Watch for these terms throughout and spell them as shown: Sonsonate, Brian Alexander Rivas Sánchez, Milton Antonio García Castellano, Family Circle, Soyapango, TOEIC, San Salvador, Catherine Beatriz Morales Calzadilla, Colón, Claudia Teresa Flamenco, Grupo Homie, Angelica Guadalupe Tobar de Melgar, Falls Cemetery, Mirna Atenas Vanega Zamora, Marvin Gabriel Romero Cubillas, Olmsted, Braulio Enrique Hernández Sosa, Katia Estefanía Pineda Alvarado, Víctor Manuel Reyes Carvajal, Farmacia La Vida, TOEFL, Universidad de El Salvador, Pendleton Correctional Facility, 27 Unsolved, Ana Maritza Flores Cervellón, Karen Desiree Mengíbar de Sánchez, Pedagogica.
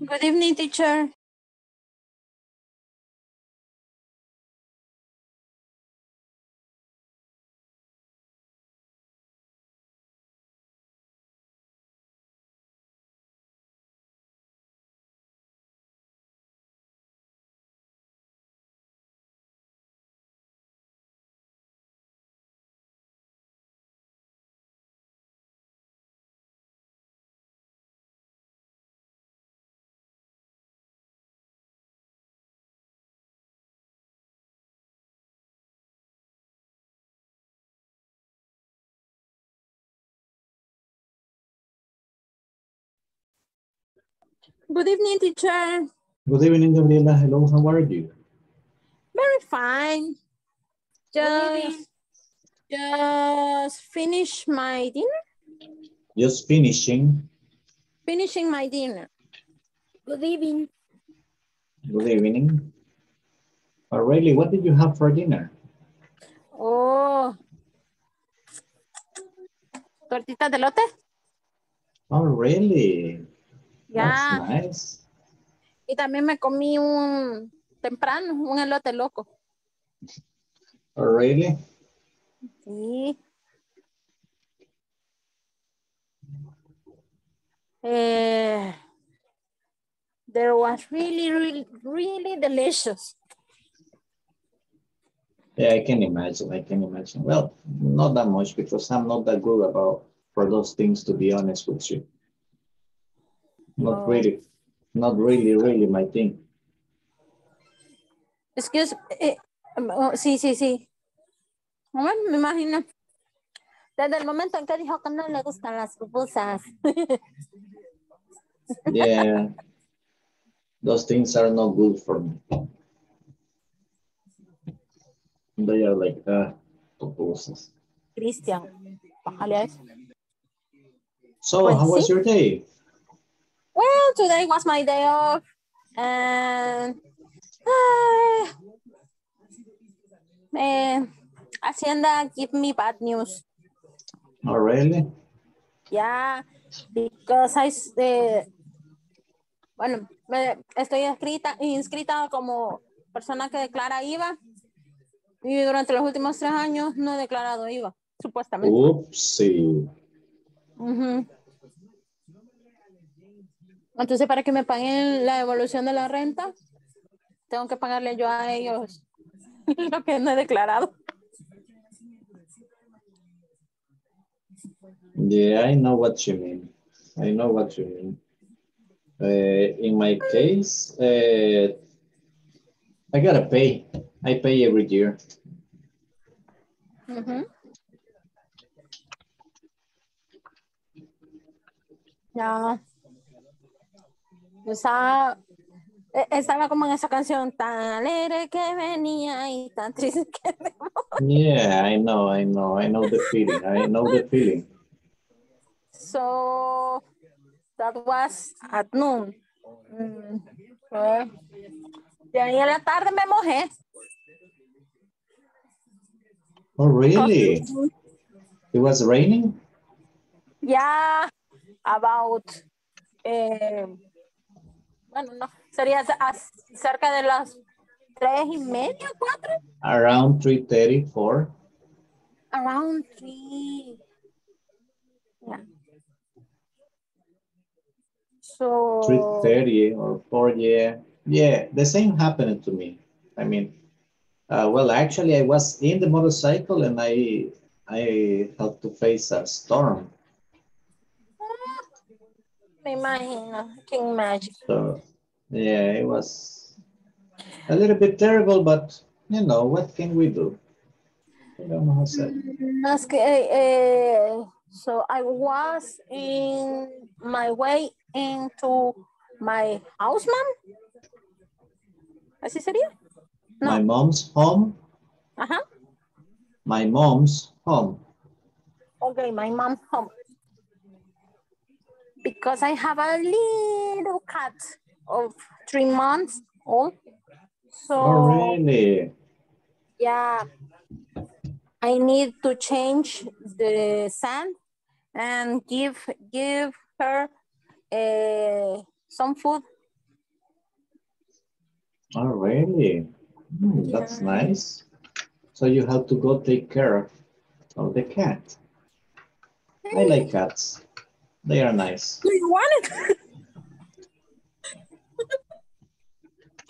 Good evening, teacher. Good evening, teacher. Good evening, Gabriela. Hello, how are you? Very fine. Just finish my dinner. Just finishing. Finishing my dinner. Good evening. Good evening. Aurelia, what did you have for dinner? Oh. Tortita de lote. Oh, really? Yeah. That's nice. Y también me comí un elote loco. Oh, really? Sí. There was really delicious. Yeah, I can imagine. I can imagine. Well, not that much because I'm not that good about for those things, to be honest with you. Not really my thing. Excuse me. Sí. Me imagino. Desde el momento en que dijo que no le gustan las pupusas. Yeah. Those things are not good for me. They are like pupusas. Christian. So, how was your day? Well, today was my day off, and Hacienda give me bad news. Oh, really? Yeah, because bueno, estoy inscrita como persona que declara IVA, y durante los últimos 3 años no he declarado IVA, supuestamente. Oopsie. Uh-huh. Entonces, para que me paguen la devolución de la renta, tengo que pagarle yo a ellos lo que no he declarado. Yeah, I know what you mean. I know what you mean. In my case, I gotta pay. I pay every year. Mm-hmm. Yeah. Estaba como en esa canción tan alegre que venía y tan triste que me voy. Yeah, I know the feeling. I know the feeling. So that was at noon. De ahí a la tarde me mojé. Oh, really? It was raining? Yeah, about bueno, no, sería cerca de las 3:30, 4. Around 3:30, 4. Around 3. Yeah. So. 3:30 or 4, yeah. Yeah, the same happened to me. I mean, well, actually, I was in the motorcycle and I had to face a storm. Me imagino. I can imagine. So, yeah, it was a little bit terrible, but you know, what can we do? I don't know how to say. So I was in my way into my house, mom. ¿Así sería? No. My mom's home. Uh-huh. My mom's home. Okay, my mom's home. Because I have a little cat of 3 months old. So, oh, really? Yeah, I need to change the sand and give her some food Alrighty, that's nice. So you have to go take care of the cat. I like cats. They are nice. Do you want it?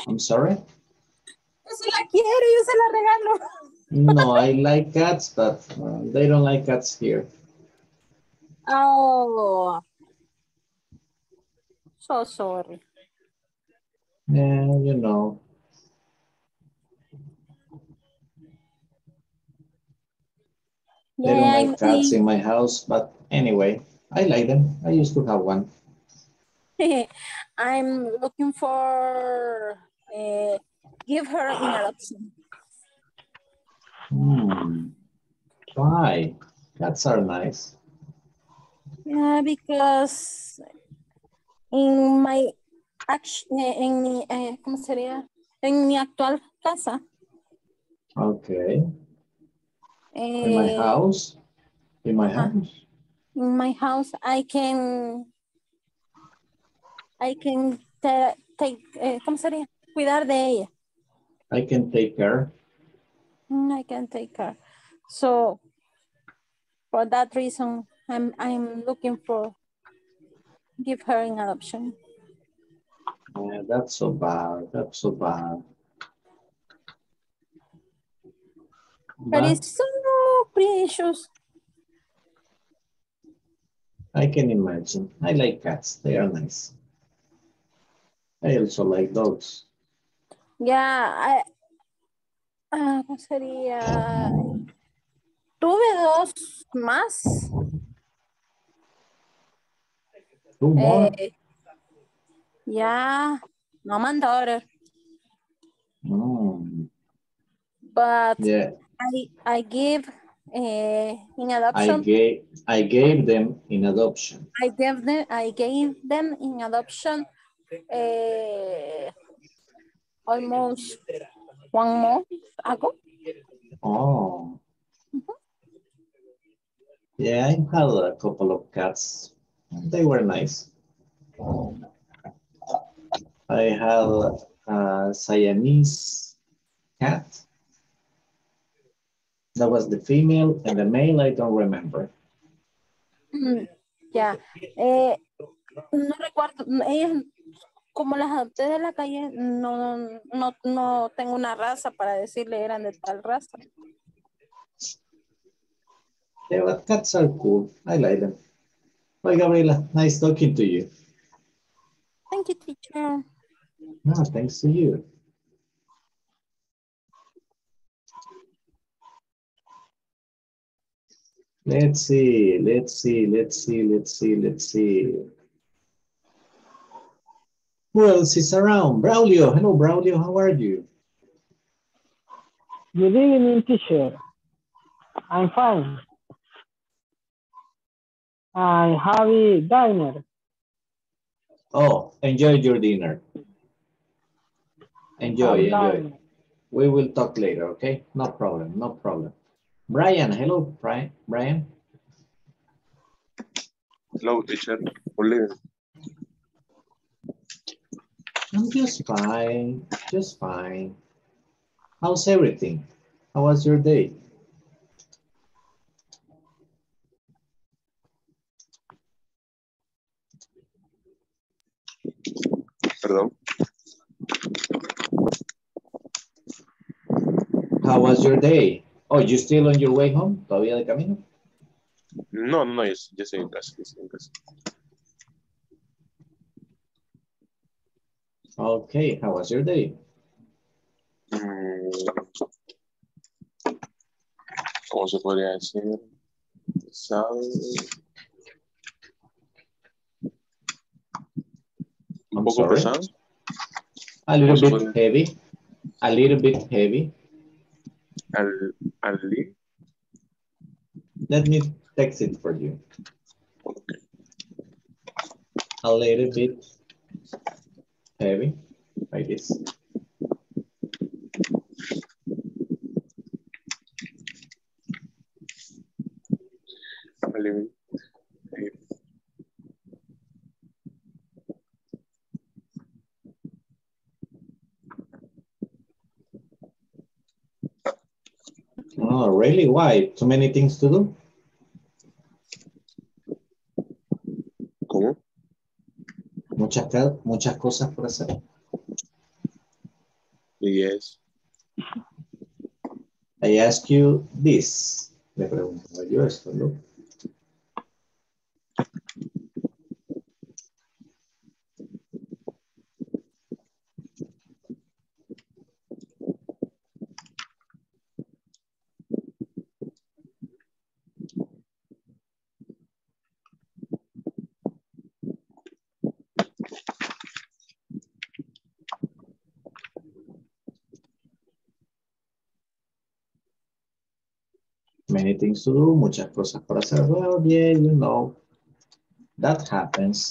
I'm sorry? Yo se la quiero, yo se la regalo. No, I like cats, but they don't like cats here. Oh, so sorry. Yeah, you know. They don't like cats in my house, but anyway, I like them. I used to have one. I'm looking for, give her an adoption. Why? Cats are nice. Yeah, because in my en mi actual casa. Okay. In my house? In my house? In my house, I can take, cuidar de ella. I can take care. I can take care. So, for that reason, I'm looking for, give her an adoption. Yeah, that's so bad, that's so bad. But it's so precious. I can imagine. I like cats. They are nice. I also like dogs. Yeah, ¿cómo sería? Tuve dos más. Two more? Yeah, mom and daughter. But yeah. I gave in adoption. I gave them in adoption. I gave them in adoption almost 1 month ago. Oh. Mm-hmm. Yeah, I had a couple of cats. They were nice. I have a Siamese cat. That was the female, and the male, I don't remember. Yeah. No recuerdo. Como las adopté de la calle, no tengo una raza para decirle eran de tal raza. Yeah, but cats are cool. I like them. Bye, Gabriela. Nice talking to you. Thank you, teacher. No, thanks to you. Let's see. Who else is around? Braulio. Hello, Braulio. How are you? Good evening, teacher. I'm fine. I have a dinner. Oh, enjoy your dinner. Enjoy. We will talk later, okay? No problem. Brian, hello, Brian. Hello, teacher. I'm just fine. How's everything? How was your day? Pardon. How was your day? Oh, you still on your way home? ¿Todavía de camino? No, yo estoy en casa. Okay, how was your day? ¿Cómo se podría decir? ¿Sabes? Un poco pesado. A little bit heavy. Ali. Let me text it for you. Okay. A little bit heavy, like this. A little bit heavy. don't know. Really? Why? Too many things to do? ¿Cómo? Muchas cosas por hacer. Yes. I ask you this. Le pregunto yo esto, ¿no? Many things to do, muchas cosas por hacer. Well, yeah, you know, that happens.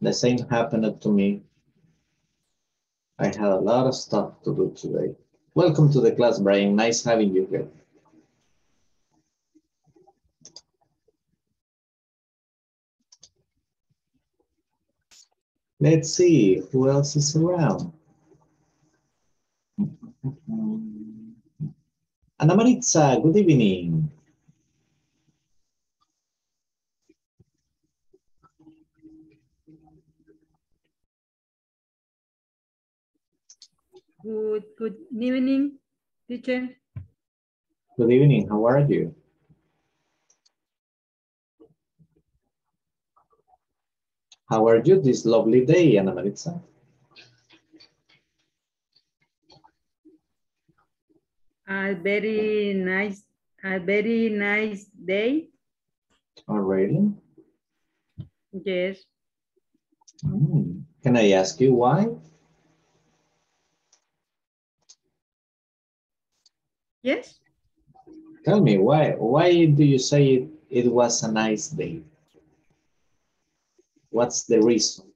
The same happened to me. I had a lot of stuff to do today. Welcome to the class, Brian. Nice having you here. Let's see who else is around. Ana Maritza, good evening. Good evening, teacher. Good evening, how are you? How are you this lovely day, Ana Maritza? A very nice day. Already? Yes. Mm. Can I ask you why? Yes. Tell me why. Why do you say it was a nice day? What's the reason?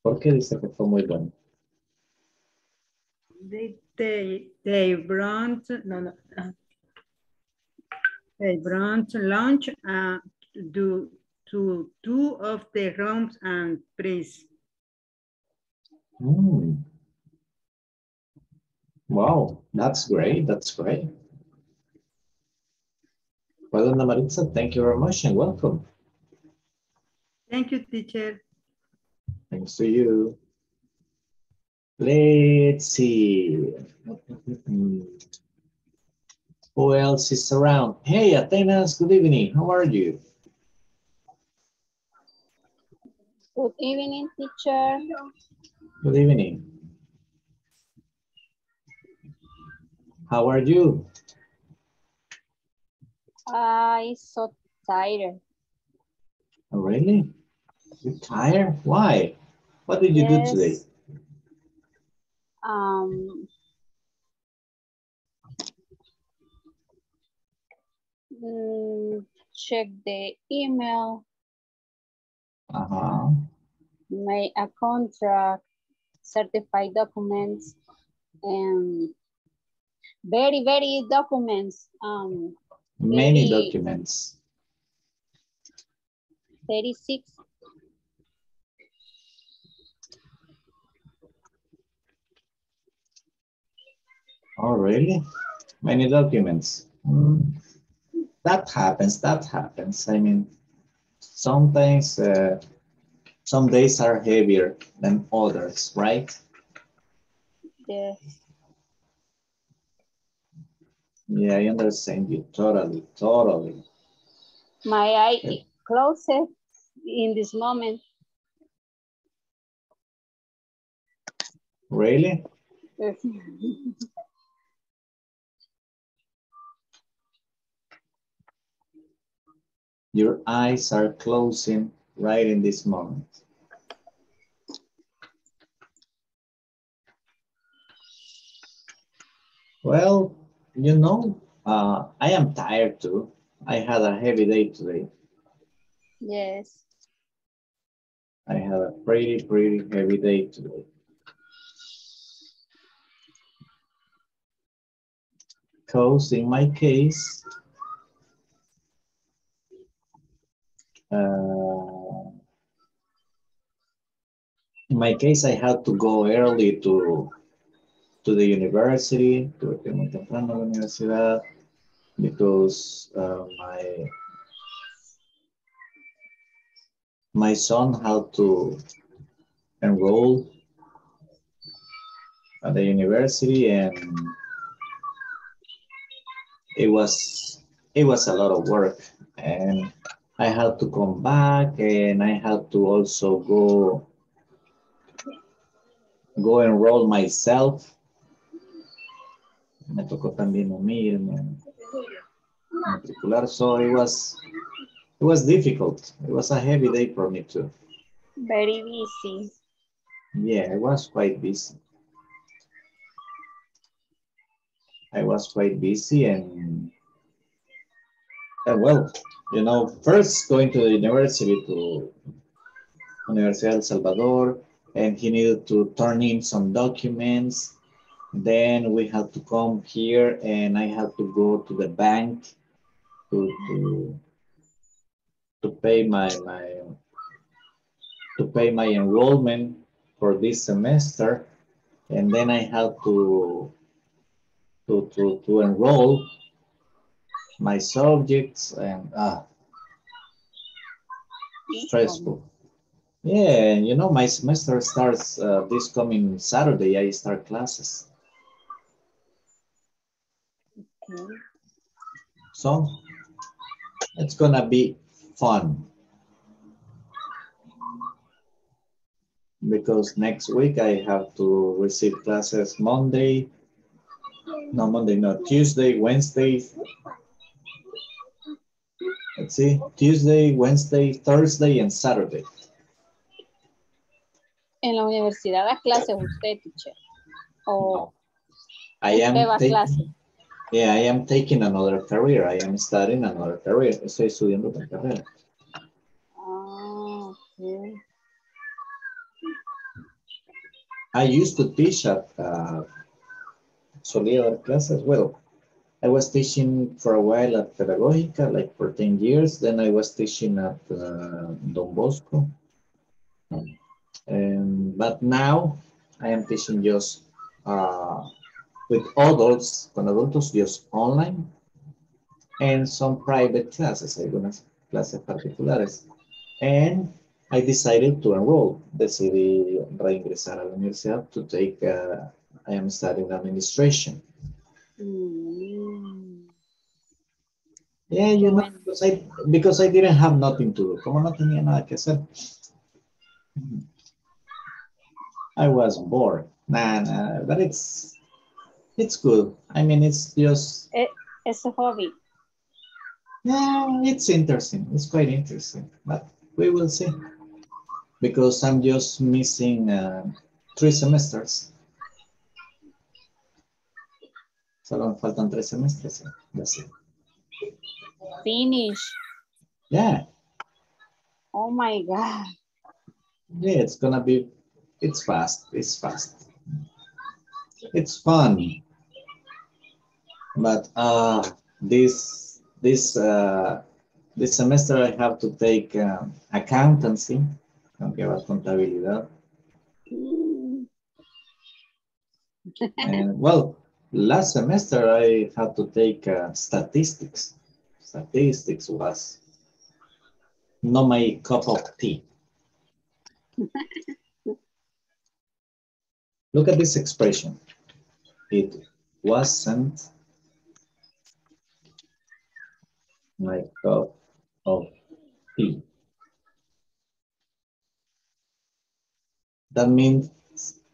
¿Por qué dice que fue muy bueno? They brought lunch to two of the rooms and priests. Mm. Wow, that's great. That's great. Well, Ana Maritza, thank you very much and welcome. Thank you, teacher. Thanks to you. Let's see. Who else is around? Hey, Atenas, good evening. How are you? Good evening, teacher. Good evening. How are you? I'm so tired. Oh, really? You're tired? Why? What did you do today? Check the email. Uh-huh. Make a contract, certified documents, and very documents. Many documents. 36. Oh, really? Many documents. Mm. That happens. I mean, sometimes, some days are heavier than others, right? Yes. Yeah, I understand you totally. My eye is closed in this moment. Really? Yes. Your eyes are closing right in this moment. Well, you know, I am tired too. I had a heavy day today. Yes. I had a pretty heavy day today. Because in my case, In my case, I had to go early to the university, tuve que ir muy temprano a la universidad, because my son had to enroll at the university, and it was a lot of work, and I had to come back, and I had to also go enroll myself. Me tocó también unirme, matricular. So it was difficult. It was a heavy day for me too. Very busy. Yeah, it was quite busy. I was quite busy, and well, you know, first going to the university, to Universidad de El Salvador, and he needed to turn in some documents. Then we had to come here, and I had to go to the bank to pay my enrollment for this semester, and then I had to enroll my subjects, and stressful. Yeah, and you know, my semester starts this coming Saturday. I start classes. Okay. So it's gonna be fun, because next week I have to receive classes Tuesday, Wednesday. Let's see, Tuesday, Wednesday, Thursday, and Saturday. En la universidad da clases usted, teacher. Oh, I am taking another career. I am studying another career. Estoy estudiando otra carrera. Ah, okay. I used to teach at solía dar classes. Well, I was teaching for a while at Pedagogica, like for 10 years. Then I was teaching at Don Bosco. But now I am teaching just with adults, con adultos, just online, and some private classes, algunas clases particulares. And I decided to enroll. Decidí reingresar a la universidad to take, I am studying administration. Yeah, you know, because I didn't have nothing to do. Como no tenía nada que hacer, I was bored. Nah, but it's good. I mean, it's just... It's a hobby. Yeah, it's interesting. It's quite interesting. But we will see. Because I'm just missing 3 semesters. Solo me faltan 3 semestres. That's it. Finish. Yeah. Oh my God. Yeah, it's gonna be... It's fast. It's fun. But this semester I have to take accountancy. Aunque va contabilidad. And well, last semester I had to take statistics. Statistics was not my cup of tea. Look at this expression. It wasn't my cup of tea. That means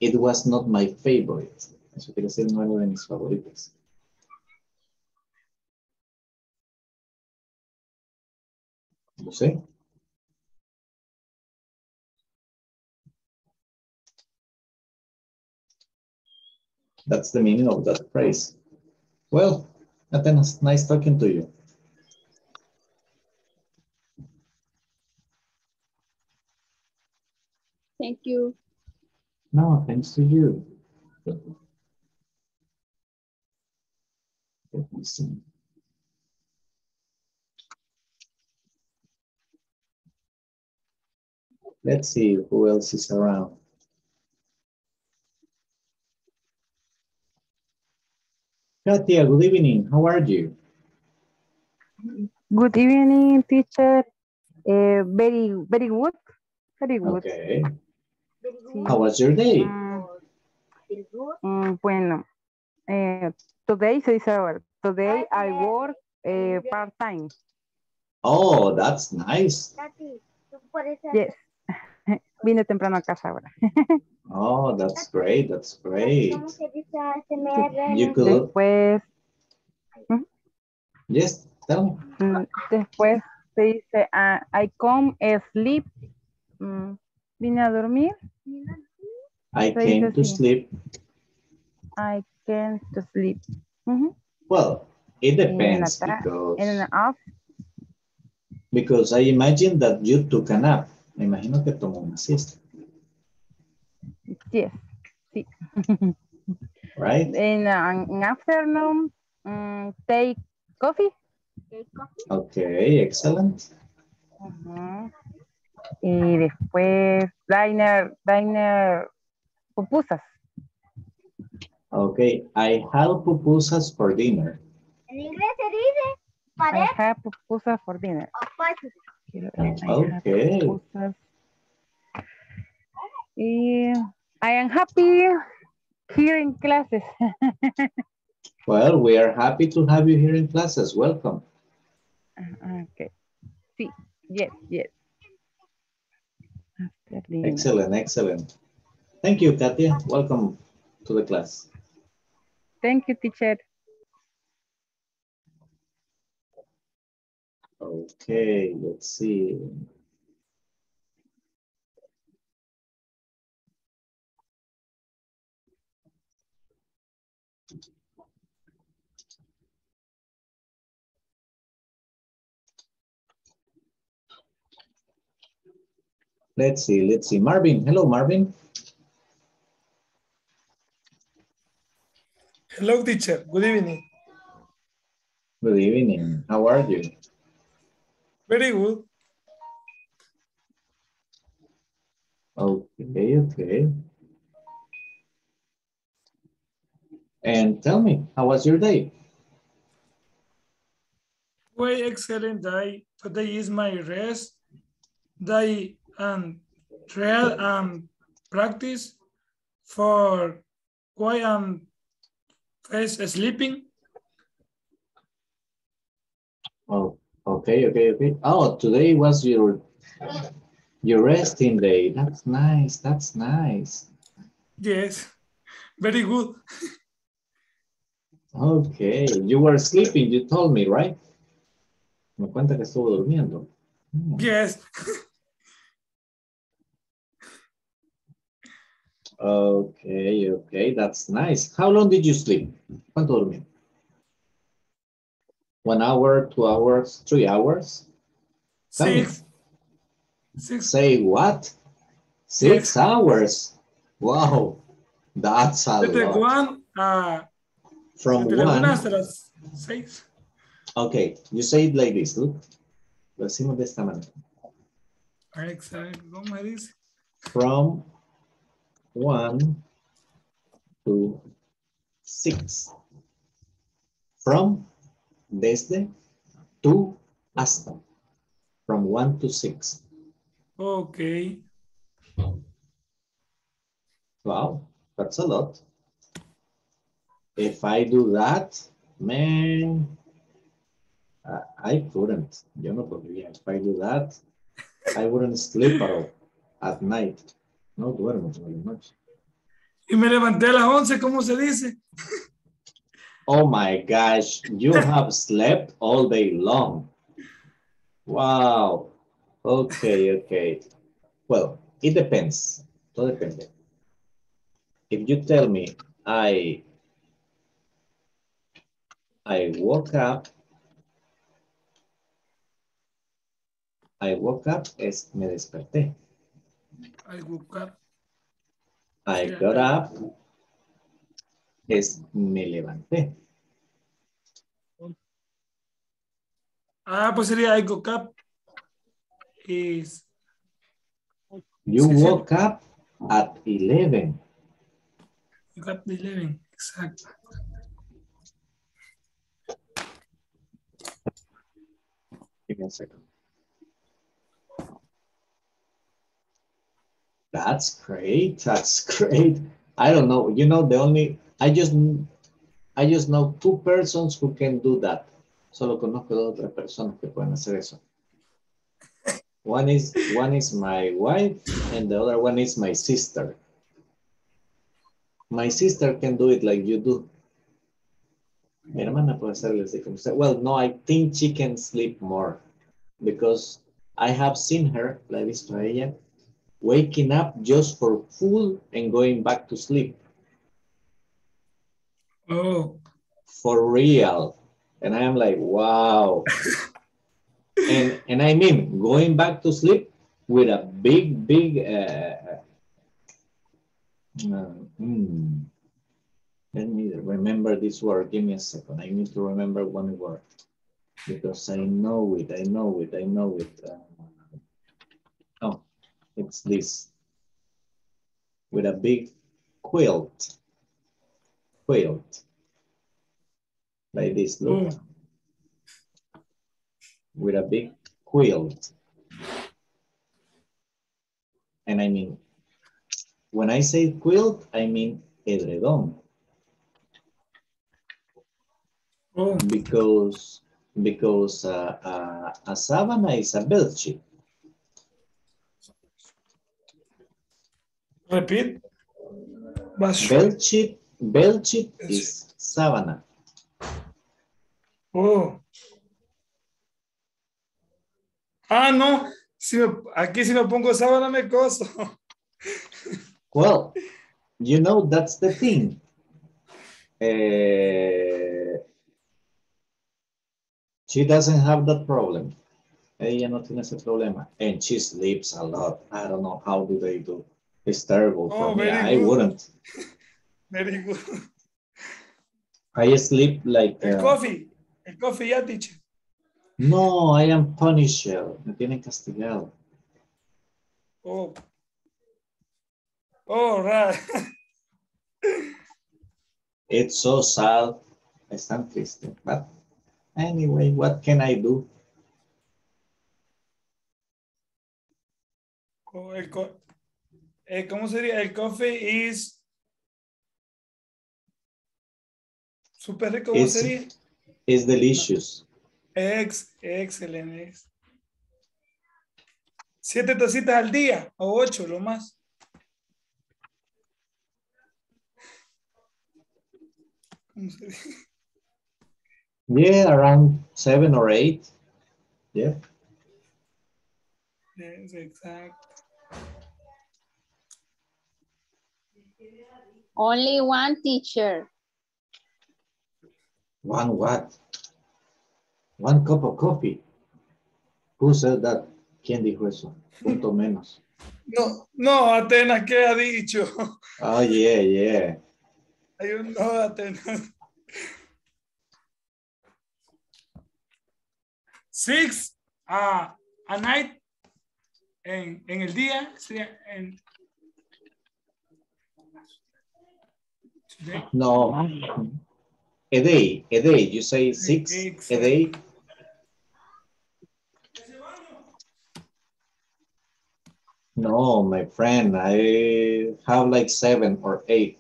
it was not my favorite. Eso quiere decir, no era de mis favoritas. ¿Lo sé? That's the meaning of that phrase. Well, Atenas, nice talking to you. Thank you. No, thanks to you. Let me see. Let's see who else is around. Katia, good evening. How are you? Good evening, teacher. Very good. Very good. Okay. How was your day? Bueno, today, today I work part-time. Oh, that's nice. Yes. Vine temprano a casa ahora. Oh, that's great. That's great. You could... Después... Yes, tell me. Después se dice, I come sleep. Vine a dormir. I came to sleep. I came to sleep. Well, it depends because I imagine that you took a nap. Me imagino que tomó una siesta. Yes. Sí. Right? In an afternoon, take coffee. Okay, excellent. Y después, diner, pupusas. Okay, I had pupusas for dinner. En inglés se dice, I had pupusas for dinner. Okay. I am happy here in classes. Well, we are happy to have you here in classes. Welcome. Okay. Sí. Yes, yes. Excellent, excellent. Thank you, Katia. Welcome to the class. Thank you, teacher. Okay, let's see. Let's see. Marvin, hello, Marvin. Hello, teacher. Good evening. Good evening. How are you? Very good. Okay. And tell me, how was your day? Well, excellent day. Today is my rest day and trial and practice for why I'm first sleeping. Oh. Okay. Oh, today was your resting day. That's nice. That's nice. Yes, very good. Okay, you were sleeping. You told me, right? Me cuenta que estuvo durmiendo. Yes. Okay. That's nice. How long did you sleep? ¿Cuánto durmió? 1 hour, 2 hours, 3 hours? Six. Say what? 6 hours? Wow, that's a lot. From one hasta six. Okay, you say it like this, look. Lo decimos de esta manera. From 1 to 6. From desde to hasta, from 1 to 6. Okay. Wow, that's a lot. If I do that, man, I couldn't. Yo no podría. If I do that, I wouldn't sleep at all at night. No duermo muy noche. Y me levanté a las 11, ¿cómo se dice? Oh my gosh, you have slept all day long. Wow. Okay. Well, it depends. Todo depende. If you tell me, I woke up, es me desperté. I woke up. I got up. Es me levanté. Pues sería I woke up. Is You woke up at 11. You got 11, exactly. Give me a second. That's great. That's great. I don't know. You know, the only I just know two persons who can do that. Solo conozco dos o tres personas que pueden hacer eso. One is my wife, and the other one is my sister. My sister can do it like you do. Mi hermana puede hacerlo así como usted. Well, no, I think she can sleep more because I have seen her, la he visto a ella, waking up just for food and going back to sleep. Oh, for real. And I am like, wow. And I mean, going back to sleep with a big let me remember this word. Give me a second. I need to remember one word because I know it. Oh, it's this. With a big quilt. Quilt. Like this, look. Mm. With a big quilt. And I mean, when I say quilt, I mean edredón. Oh. Because a sábana is a bed sheet. Repeat. Bed sheet is sábana. Oh. Ah, no. Si me pongo sábana me coso. Well, you know, that's the thing. She doesn't have that problem. Ella no tiene ese problema. And she sleeps a lot. I don't know how do they do. It's terrible for me. I wouldn't. Very good. I sleep like... El coffee ya teacher. No, I am punished. Me tienen castigado. Oh. Oh, right. It's so sad. Están tristes. But anyway, what can I do? Oh, ¿cómo sería? El coffee is... Super rico, ¿cómo sería? It's delicious. Excelente. 7 tacitas al día o 8, lo más. ¿Cómo sería? Yeah, around 7 or 8. Yeah. Yes, exactly. Only one teacher. One what? One cup of coffee. Who said that? ¿Quién dijo eso? Punto menos. No, Atenas, ¿qué ha dicho? Oh, yeah. I don't know, Atenas. 6 a night en el día sería en... Today. No, a day, you say 6 a day. No, my friend, I have like 7 or 8.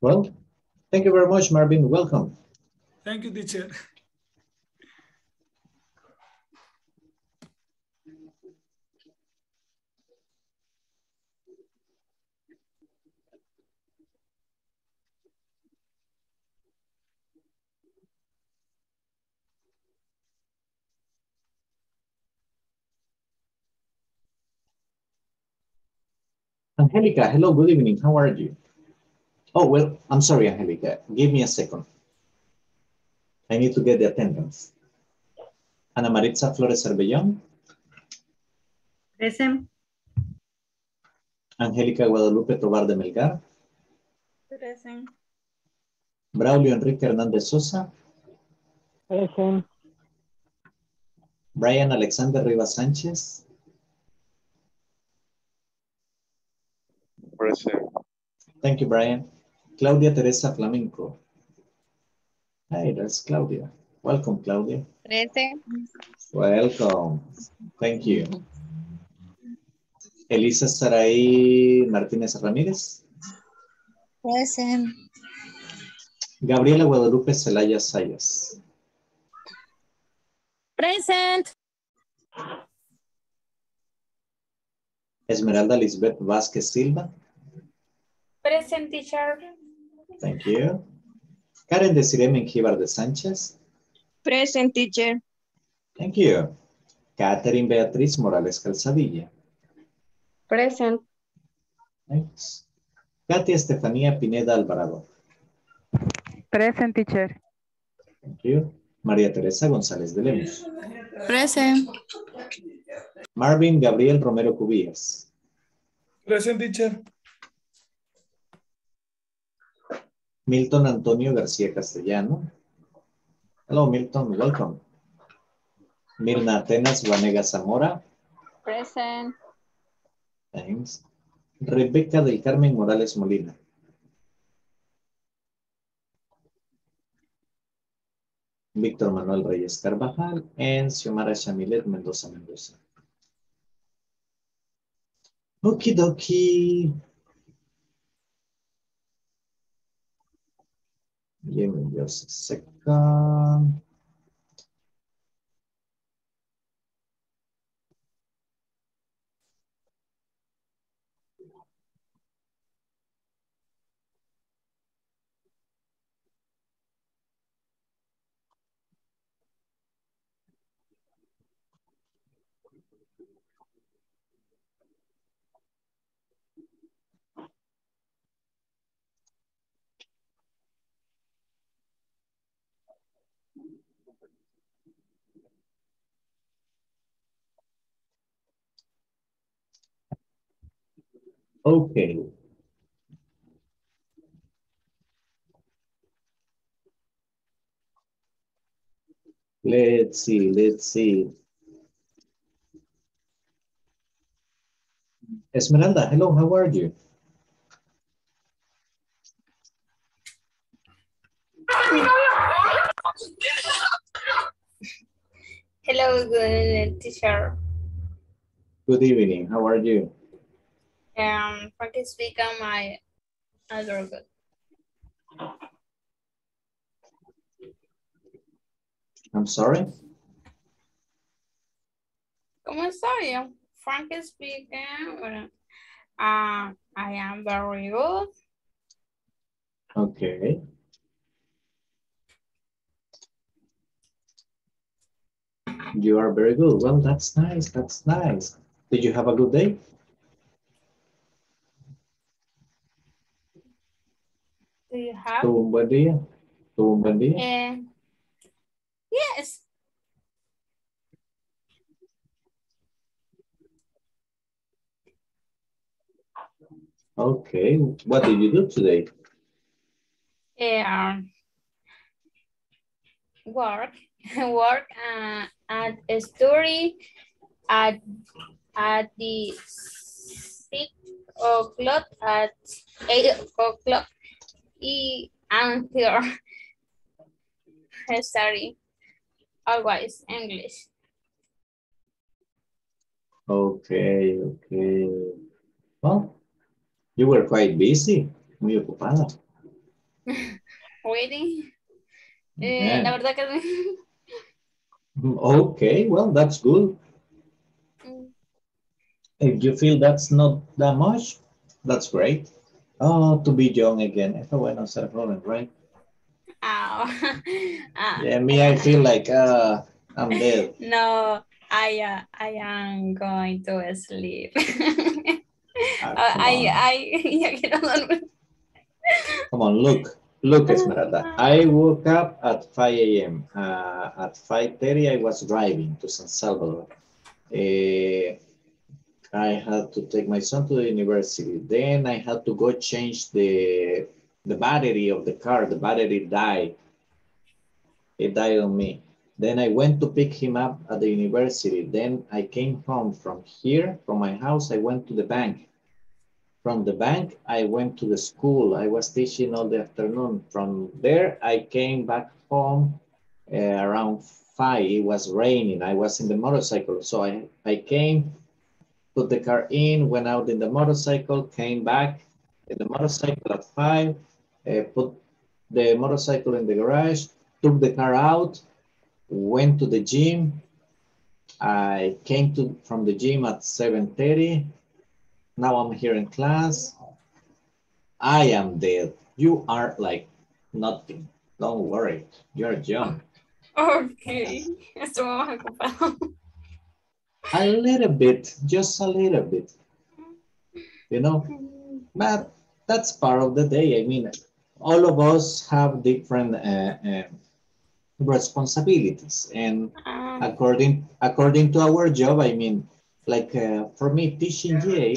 Well, thank you very much, Marvin. Welcome. Thank you, teacher. Angelica, hello, good evening. How are you? Oh, well, I'm sorry, Angelica. Give me a second. I need to get the attendance. Ana Maritza Flores Cervellón. Present. Angelica Guadalupe Tobar de Melgar. Present. Braulio Enrique Hernández Sosa. Present. Brian Alexander Rivas Sánchez. Present. Thank you, Brian. Claudia Teresa Flamenco. Hey, that's Claudia. Welcome, Claudia. Present. Welcome. Thank you. Elisa Saray Martínez Ramírez. Present. Gabriela Guadalupe Celaya Sayas. Present. Esmeralda Lisbeth Vázquez Silva. Present, teacher. Thank you. Karen Desiree Mengíbar de Sánchez. Present, teacher. Thank you. Catherine Beatriz Morales Calzadilla. Present. Thanks. Katia Estefanía Pineda Alvarado. Present, teacher. Thank you. María Teresa González de Lemus. Present. Marvin Gabriel Romero Cubillas. Present, teacher. Milton Antonio García Castellano. Hello, Milton. Welcome. Mirna Atenas Vanega Zamora. Present. Thanks. Rebeca del Carmen Morales Molina. Víctor Manuel Reyes Carvajal and Xiomara Shamilet Mendoza Mendoza. Okie dokie. Give me just a second. Okay. Let's see, let's see. Esmeralda, hello, how are you? Hello, good teacher. Good evening, how are you? Practice speak on my other good. I'm sorry? ¿Cómo estoy? Frank speaking. Well, I am very good. Okay. You are very good. Well, that's nice. That's nice. Did you have a good day? Do you have? Tuvo un buen día. Tuvo un buen día. Yes. Okay. What did you do today? Work at a story at the 6 o'clock at 8 o'clock. I'm here. Sorry. Always English. Okay, okay. Well, you were quite busy. Muy ocupada. Waiting. La verdad que... Okay, well, that's good. If you feel that's not that much, that's great. Oh, to be young again. Está bueno, ser joven, right? Yeah, me, I feel like I'm dead. No, I am going to sleep. Come on, look. Look, Esmeralda. I woke up at 5 a.m. At 5:30, I was driving to San Salvador. I had to take my son to the university. Then I had to go change the battery of the car. The battery died. He died on me. Then I went to pick him up at the university. Then I came home. From here, from my house, I went to the bank. From the bank, I went to the school. I was teaching all the afternoon. From there, I came back home around 5. It was raining. I was in the motorcycle. So I came, put the car in, went out in the motorcycle, came back in the motorcycle at 5, put the motorcycle in the garage, took the car out, went to the gym. I came from the gym at 7:30. Now I'm here in class. I am dead. You are like nothing. Don't worry. You're young. Okay. A little bit, just a little bit. You know, but that's part of the day. I mean, all of us have different responsibilities, and according to our job, I mean, like for me, teaching, yeah,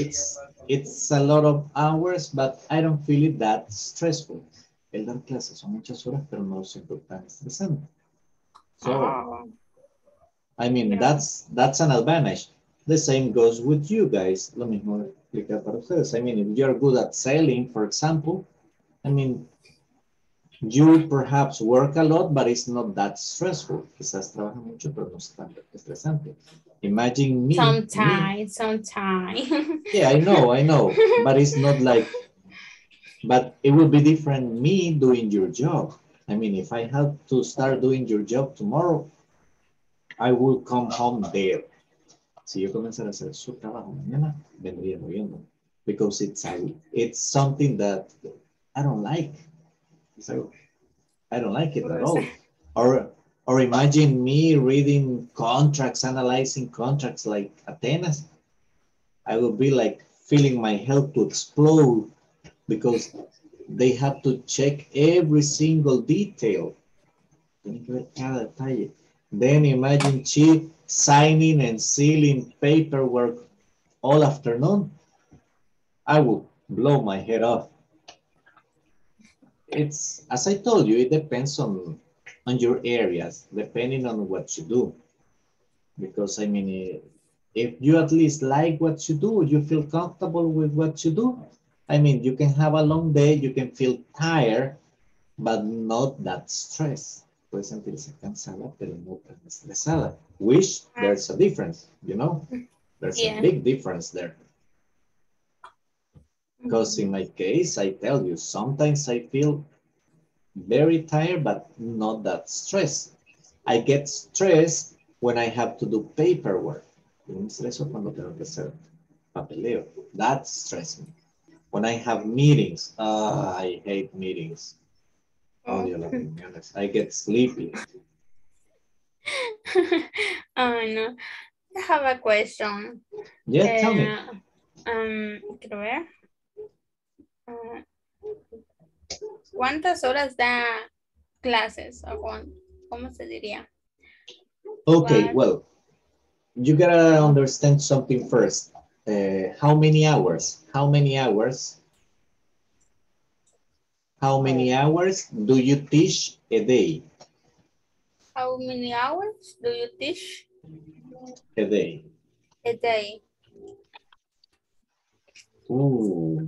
it's a lot of hours, but I don't feel it that stressful. El dar clases son muchas horas, pero no siento tan estresante. So, I mean, yeah, that's an advantage. The same goes with you guys. Lo mismo aplica para ustedes. I mean, if you're good at selling, for example, I mean, you perhaps work a lot, but it's not that stressful. Quizás trabaja mucho, pero no es tan estresante. Imagine me. Sometimes. Yeah, I know. But it's not like, but it would be different me doing your job. I mean, if I had to start doing your job tomorrow, I will come home there. Si yo comenzara a hacer su trabajo mañana, vendría muriendo. Because it's something that I don't like. So I don't like it at all. Or imagine me reading contracts, analyzing contracts like Atenas. I will be like feeling my health to explode because they have to check every single detail. Then imagine she signing and sealing paperwork all afternoon. I will blow my head off. It's, as I told you, it depends on your areas, depending on what you do. Because, I mean, if you at least like what you do, you feel comfortable with what you do. I mean, you can have a long day, you can feel tired, but not that stressed. Puede sentirse cansada, pero no tan estresada. Which, there's a difference, you know? There's a big difference there. Because in my case, I tell you, sometimes I feel very tired, but not that stressed. I get stressed when I have to do paperwork. Me estreso cuando tengo que hacer papeleo. That stresses me. When I have meetings, I hate meetings. I get sleepy. Oh, no. I have a question. Yeah, tell me. Quiero ver. ¿Cuántas horas da clases? ¿Cómo se diría? Okay, well, you gotta understand something first. How many hours do you teach a day? How many hours do you teach? A day. Ooh.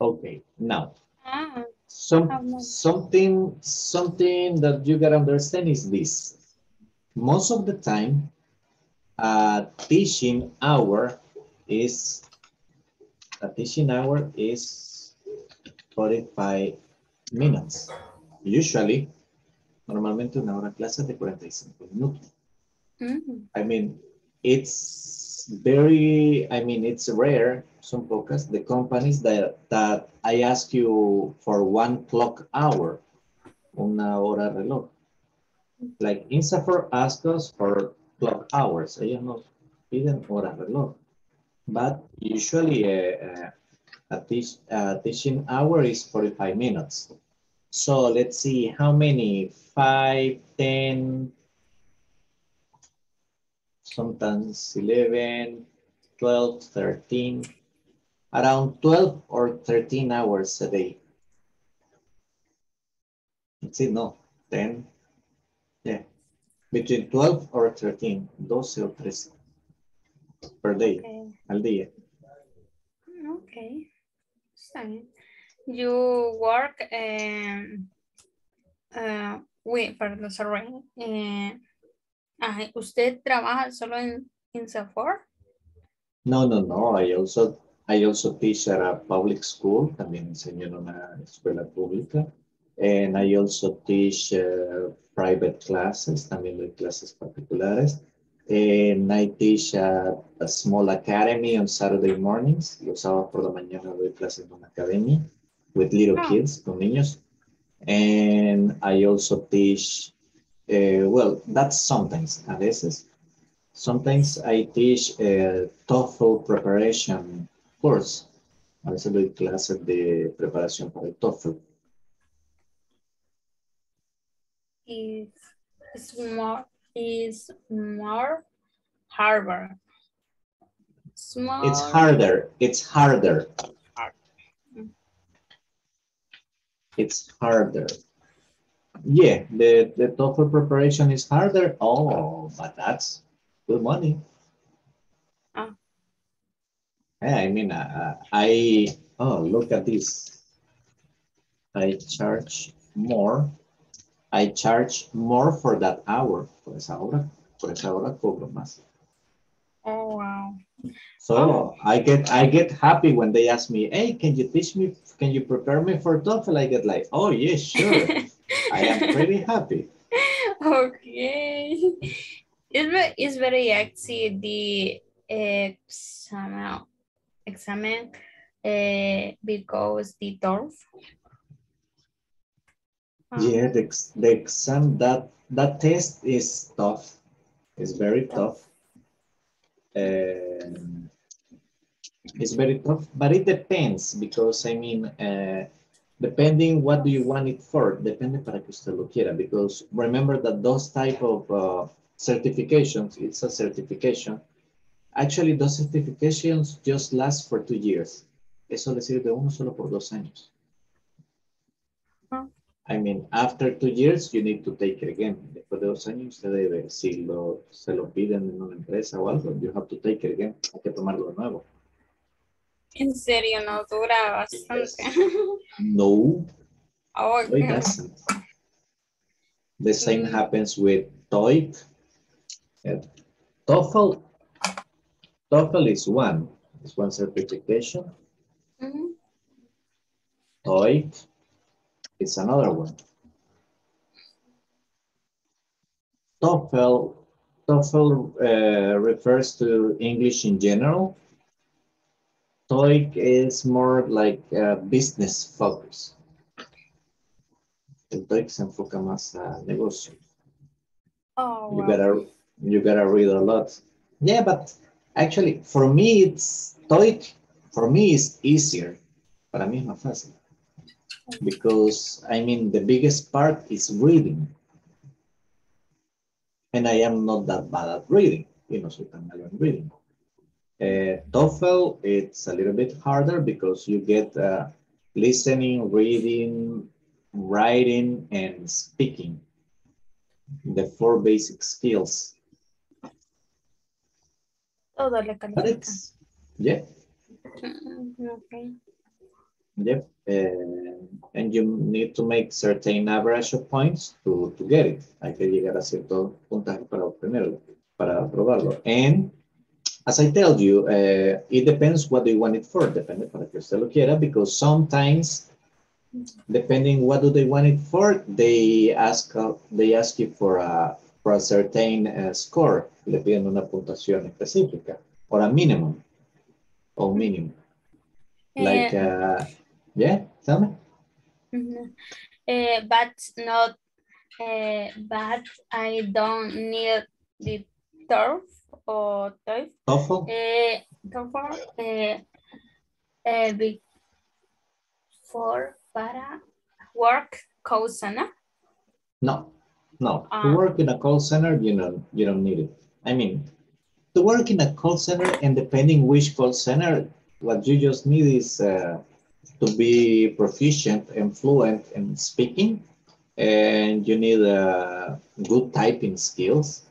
Okay, now, something that you gotta understand is this. Most of the time, a teaching hour is 45 minutes. Usually, normalmente una hora clase de 45 minutos. I mean, it's rare, some podcasts, the companies that I ask you for 1 clock hour, una hora reloj. Like Insaforp asks us for clock hours, ellos nos piden hora reloj. But usually a teaching hour is 45 minutes. So let's see how many, 5, 10, sometimes 11, 12, 13, around 12 or 13 hours a day. Let's see, no, 10. Yeah, between 12 or 13, 12 or 13 per day, okay. Al día. Okay, está bien. You work ¿usted trabaja solo en Insaforp? No, no, no. I also teach at a public school. También enseño en una escuela pública. And I also teach private classes. También doy clases particulares. And I teach a small academy on Saturday mornings. Los sábados por la mañana doy clases en una academia with little kids, con niños. And I also teach, well, that's sometimes, a veces. Sometimes I teach a TOEFL preparation course. A veces doy clases de preparación para el TOEFL. It's harder. Yeah, the TOEFL preparation is harder. Oh, but that's good money. Oh. Yeah, I mean, look at this. I charge more for that hour. Por esa hora cobro más. Oh, wow. So I get happy when they ask me, hey, can you teach me? Can you prepare me for TOEFL? I get like, oh, yes, sure. I am pretty happy. Okay. It's very active, the exam, because the TOEFL. Yeah, the exam, that test is tough. It's very tough. It's very tough, but it depends because, I mean, depending what do you want it for, depende para que usted lo quiera, because remember that those type of certifications, it's a certification. Actually, those certifications just last for 2 years. Eso le sirve uno solo por 2 años. I mean, after 2 years, you need to take it again. Después de 2 años, usted debe, si se lo piden en una empresa o algo, you have to take it again. Hay que tomarlo de nuevo. En serio, no dura bastante. No. Oh, okay. It doesn't. The same happens with TOEIC. TOEFL. TOEFL is one. It's one certification. TOEIC. It's another one. TOEFL refers to English in general. TOEIC is more like business focus. El TOEIC se enfoca más a negocio. Oh, wow. You gotta read a lot. Yeah, but actually, for me, it's TOEIC. For me, it's easier. Para mí es más fácil. Because, I mean, the biggest part is reading. And I am not that bad at reading. You know, so I'm not reading. TOEFL, it's a little bit harder because you get listening, reading, writing, and speaking. The 4 basic skills. But it's, yeah. Okay. Yep, and you need to make certain average of points to get it. Hay que llegar a cierto puntaje para obtenerlo, para aprobarlo. And as I tell you, it depends what you want it for. Depende para que usted lo quiera, because sometimes, depending what do they want it for, they ask you for a certain score. Le piden una puntuación específica, or a minimum, or minimum. Like, yeah, tell me. But I don't need the TOEFL or TOEIC. TOEFL before para work call center. No. To work in a call center, you don't need it. I mean, to work in a call center, and depending which call center, What you just need is to be proficient and fluent in speaking, and you need good typing skills.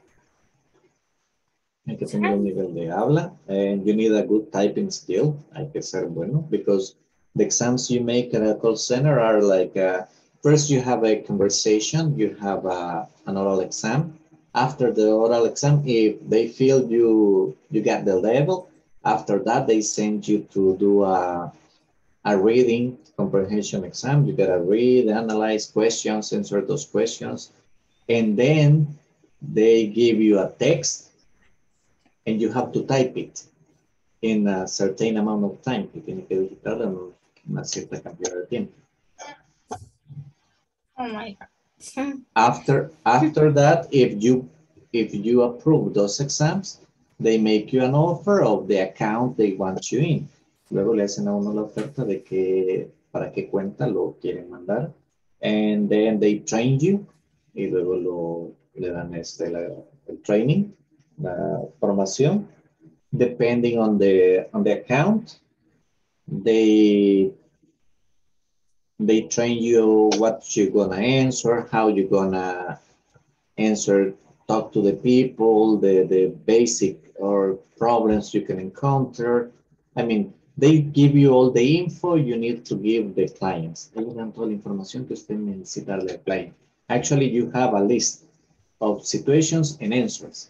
Hay que tener un nivel de habla, and you need a good typing skill. Hay que ser bueno, because the exams you make at a call center are like, first you have a conversation, you have an oral exam. After the oral exam, if they feel you got the level, after that they send you to do a reading comprehension exam. You gotta read, analyze questions, answer those questions, and then they give you a text. And you have to type it in a certain amount of time. You tiene que digitarlo en una cierta cantidad de tiempo. Oh my God. After that, if you approve those exams, they make you an offer of the account they want you in. Luego le hacen a uno la oferta de que para qué cuenta lo quieren mandar, and then they train you, y luego le dan el training. Formación, depending on the account, they train you what you're gonna answer, how you're gonna answer, talk to the people, the basic or problems you can encounter. I mean, they give you all the info you need to give the clients. Ellos dan toda la información que usted necesita darle al client. Actually, you have a list of situations and answers.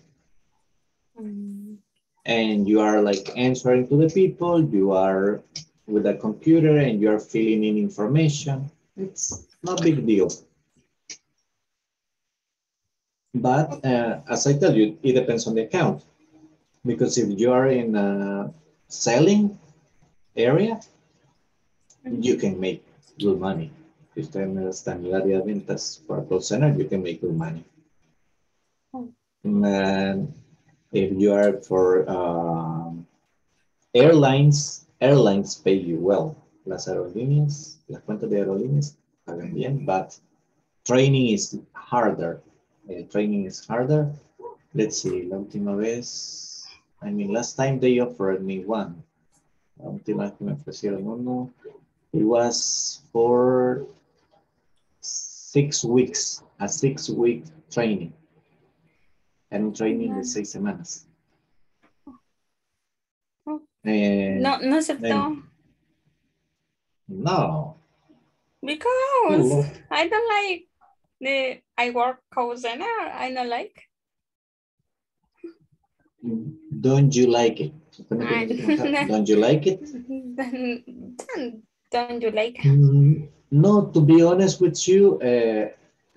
And you are like answering to the people, you are with a computer and you are filling in information. It's not a big deal. But as I tell you, it depends on the account. Because if you are in a selling area, you can make good money. If you understand the area of ventas for a call center, you can make good money. And if you are for airlines pay you well. Las aerolíneas, las cuentas de aerolíneas pagan bien, but training is harder. Let's see, la última vez, I mean, last time they offered me one. La última vez que me ofrecieron uno, it was for 6 weeks, a 6-week training. Era un training de 6 semanas. No aceptó. No. Because I don't like I work call center. I don't like. Don't you like it? Don't you like it? Don't you like it? No, to be honest with you, I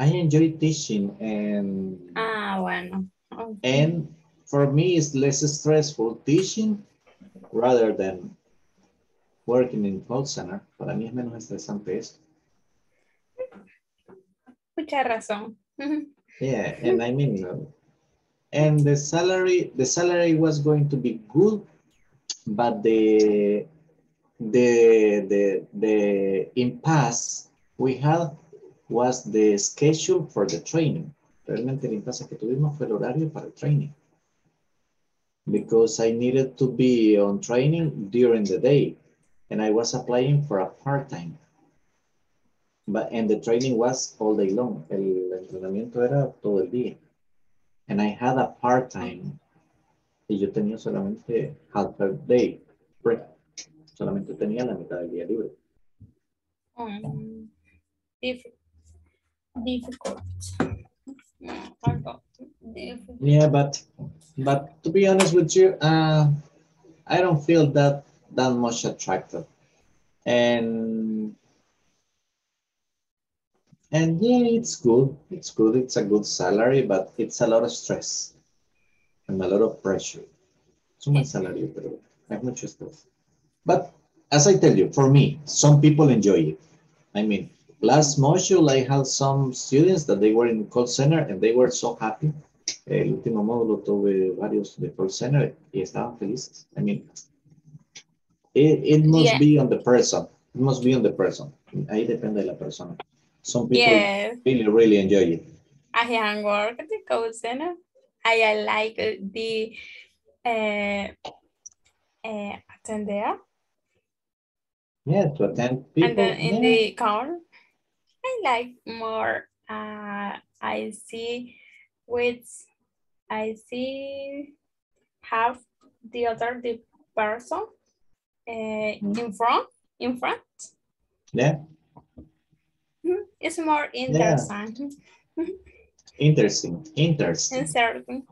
enjoy teaching and... bueno. Okay. And for me, it's less stressful teaching rather than working in call center. Para mí es menos estresante eso. Mucha razón. Yeah, and I mean, and the salary was going to be good, but the impasse we had was the schedule for the training. Realmente el impasse que tuvimos fue el horario para el training. Because I needed to be on training during the day. And I was applying for a part-time. And the training was all day long. El entrenamiento era todo el día. And I had a part-time. Y yo tenía solamente half a day. Solamente tenía la mitad del día libre. Difficult. Yeah, but to be honest with you, I don't feel that much attractive, and yeah, it's good, it's a good salary, but it's a lot of stress and a lot of pressure. It's my salary, pero hay mucho stress. But as I tell you, for me, some people enjoy it. I mean, last module, I had some students that they were in call center and they were so happy. El último módulo tuve varios de call center y estaban felices. I mean, it must be on the person. It must be on the person. Ahí depende de la persona. Some people really enjoy it. I have worked at the call center. I like the attendant. Yeah, to attend people. And then in the car, I like more, I see half the other person in front. Yeah. It's more interesting. Yeah. Interesting.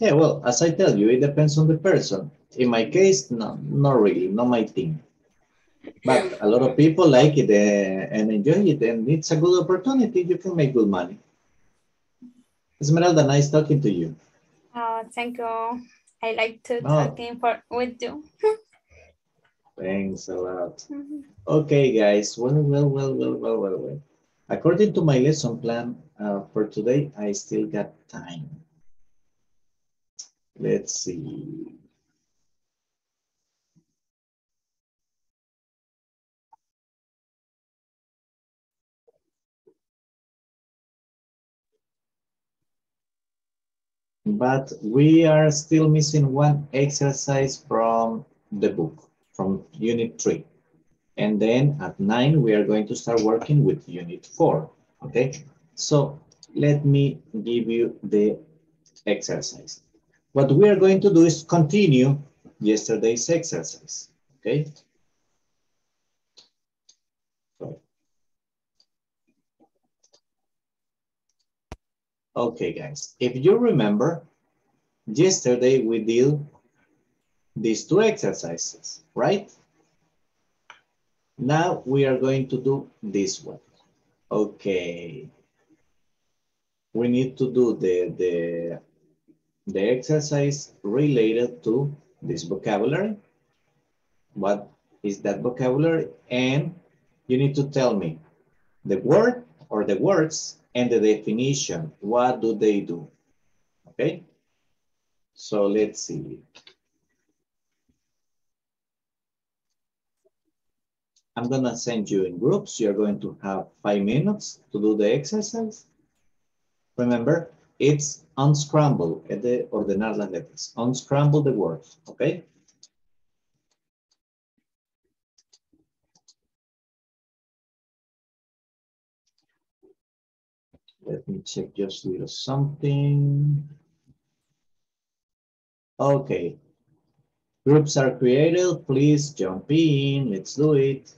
Yeah, well, as I tell you, it depends on the person. In my case, no, not really, not my thing. But a lot of people like it and enjoy it, and it's a good opportunity. You can make good money. Esmeralda, nice talking to you. Oh, thank you. I like to talking with you. Thanks a lot. Mm-hmm. Okay, guys. Well. According to my lesson plan for today, I still got time. Let's see. But we are still missing one exercise from the book, from Unit 3. And then at 9, we are going to start working with Unit 4, okay? So let me give you the exercise. What we are going to do is continue yesterday's exercise, okay? Okay, guys, if you remember, yesterday we did these two exercises, right? Now we are going to do this one. Okay. We need to do the exercise related to this vocabulary. What is that vocabulary? And you need to tell me the word or the words and the definition, what do they do? Okay, so let's see. I'm gonna send you in groups. You're going to have 5 minutes to do the exercise. Remember, it's unscramble, ordenar las letras, unscramble the words, okay? Let me check just a little something. Okay. Groups are created. Please jump in. Let's do it.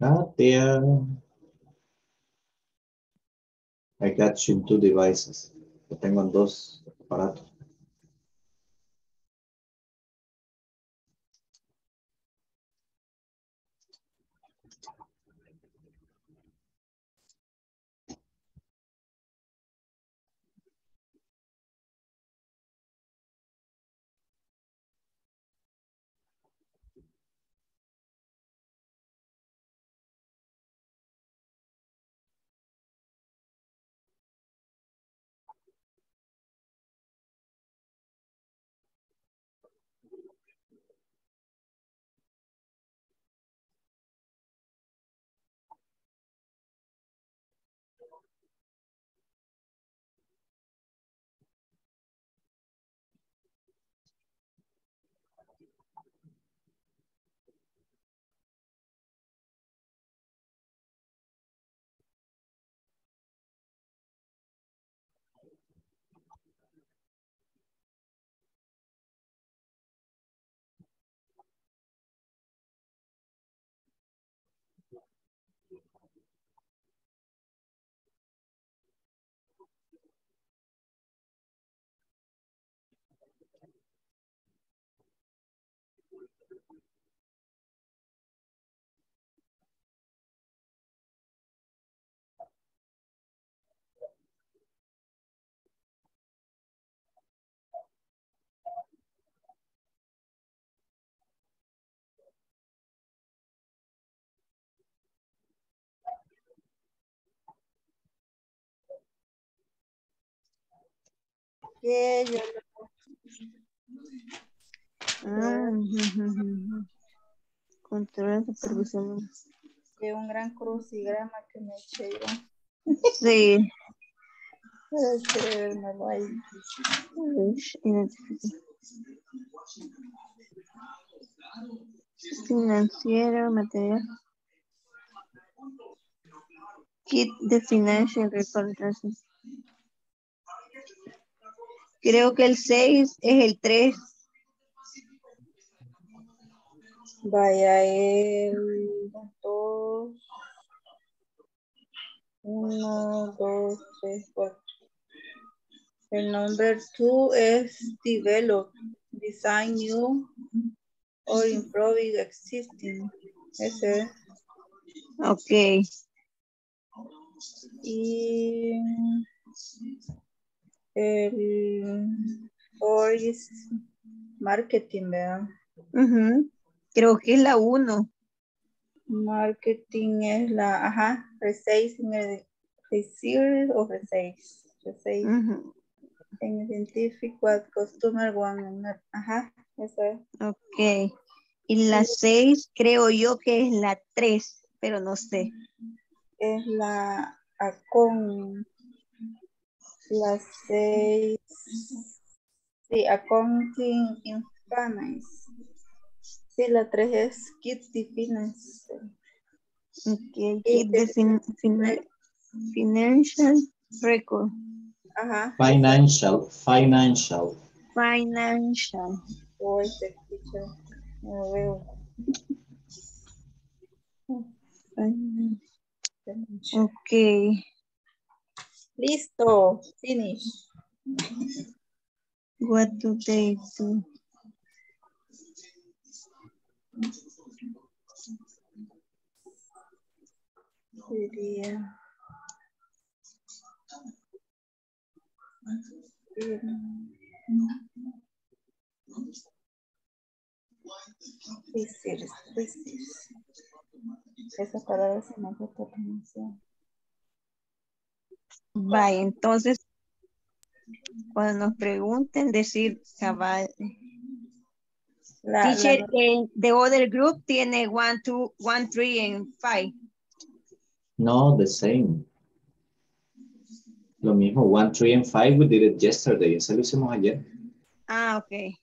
Not there. I got you in 2 devices. Lo tengo en 2 aparatos. que yo control de supervisión de un gran crucigrama que me eché yo. Sí. Financiero, material. Kit de financial record. Creo que el 6 es el 3. Vaya, el 2, 1, 2, 3, 4. El number 2 es develop, design new or improving existing. Ese es. Ok. Y el 4 es marketing, ¿verdad? Uh-huh. Creo que es la 1. Marketing es la, ajá, research, research o research. Research. Uh-huh. And identify what customer want. Ajá, eso es. Ok. Y la 6 creo yo que es la 3, pero no sé. Es la ACON. La 6. Sí, accounting in finance. Sí, la 3 es kit de finance. Ok, kit de financial record. Ajá. Financial. Oh, este teacher. No veo. Ok. Listo. Finish. What do they do? Sería visitors. Esa palabra se me hace pronunciar. Vaya, entonces cuando nos pregunten decir cabal. Teacher, the other group tiene 1, 2, 1, 3, and 5. No, the same. Lo mismo, 1, 3, and 5, we did it yesterday. Ese lo hicimos ayer. Ah, ok.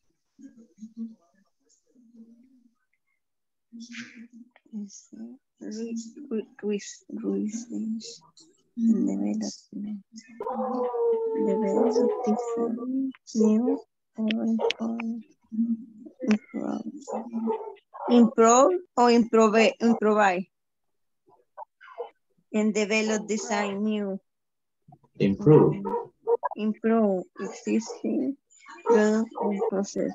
Improve. And develop design new. Improve existing product and process.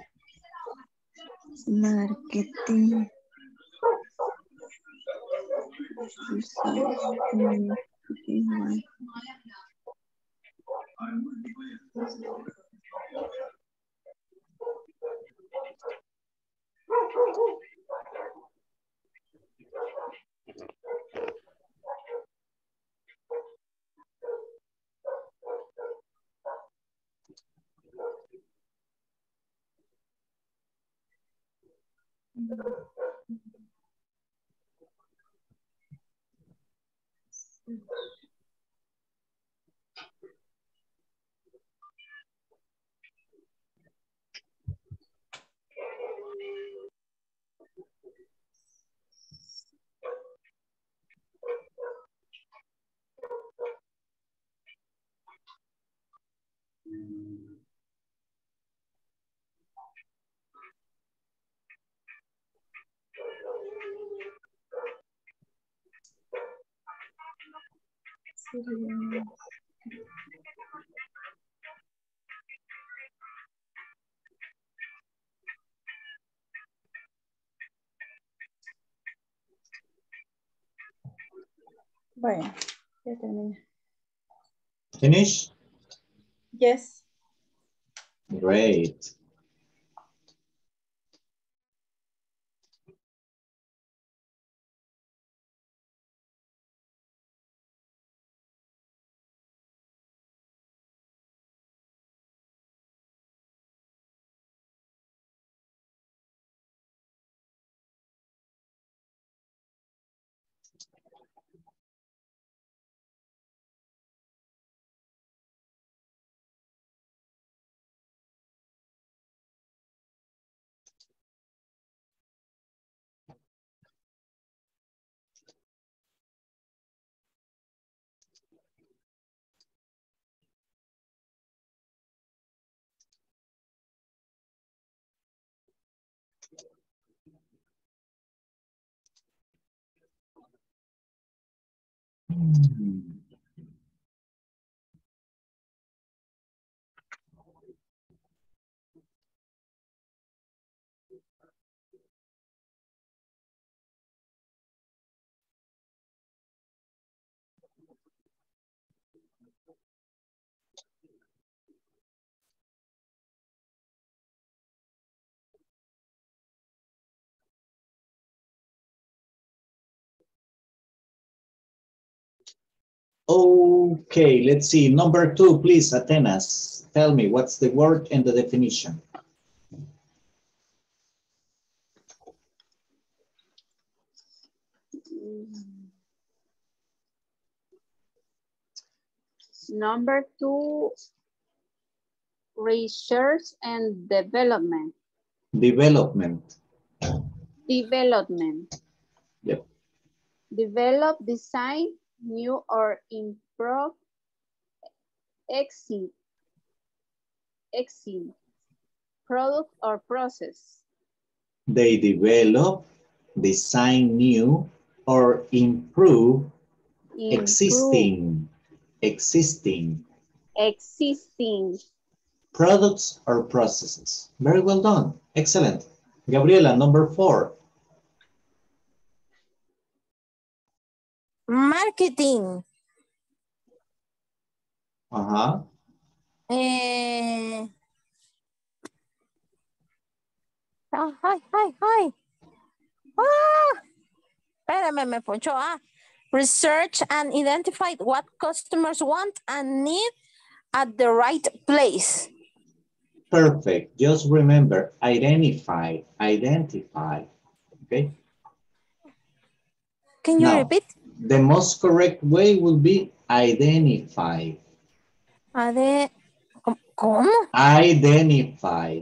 Marketing. Bueno, ya terminé. Finish? Yes. Great. Okay, let's see. Number two, please, Atenas. Tell me, what's the word and the definition? Number two, research and development. Development. Development. Yep. Develop, design, new or improve, exit, product or process. They develop, design new or improve. existing products or processes. Very well done. Excellent. Gabriela, number four. Marketing. Espérame, me ponchó. Research and identify what customers want and need at the right place. Perfect. Just remember, identify. Okay. Can you repeat? The most correct way will be identify. ¿Cómo? Identify.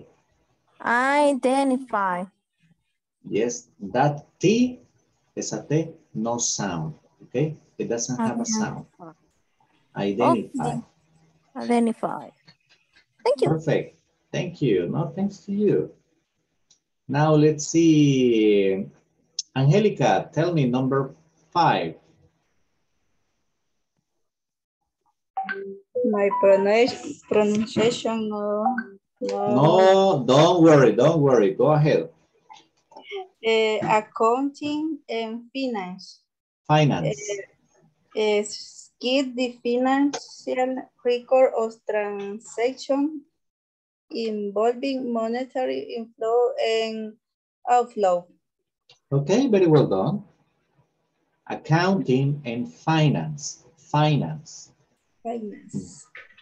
Identify. Yes, that T is a T, no sound. Okay? It doesn't have a sound. Identify. Okay. Identify. Thank you. Perfect. Thank you. No, thanks to you. Now let's see. Angelica, tell me number five. My pronunciation, no, don't worry. Go ahead. Accounting and finance. Finance. Skip the financial record of transaction involving monetary inflow and outflow. Okay, very well done. Accounting and finance. Finance.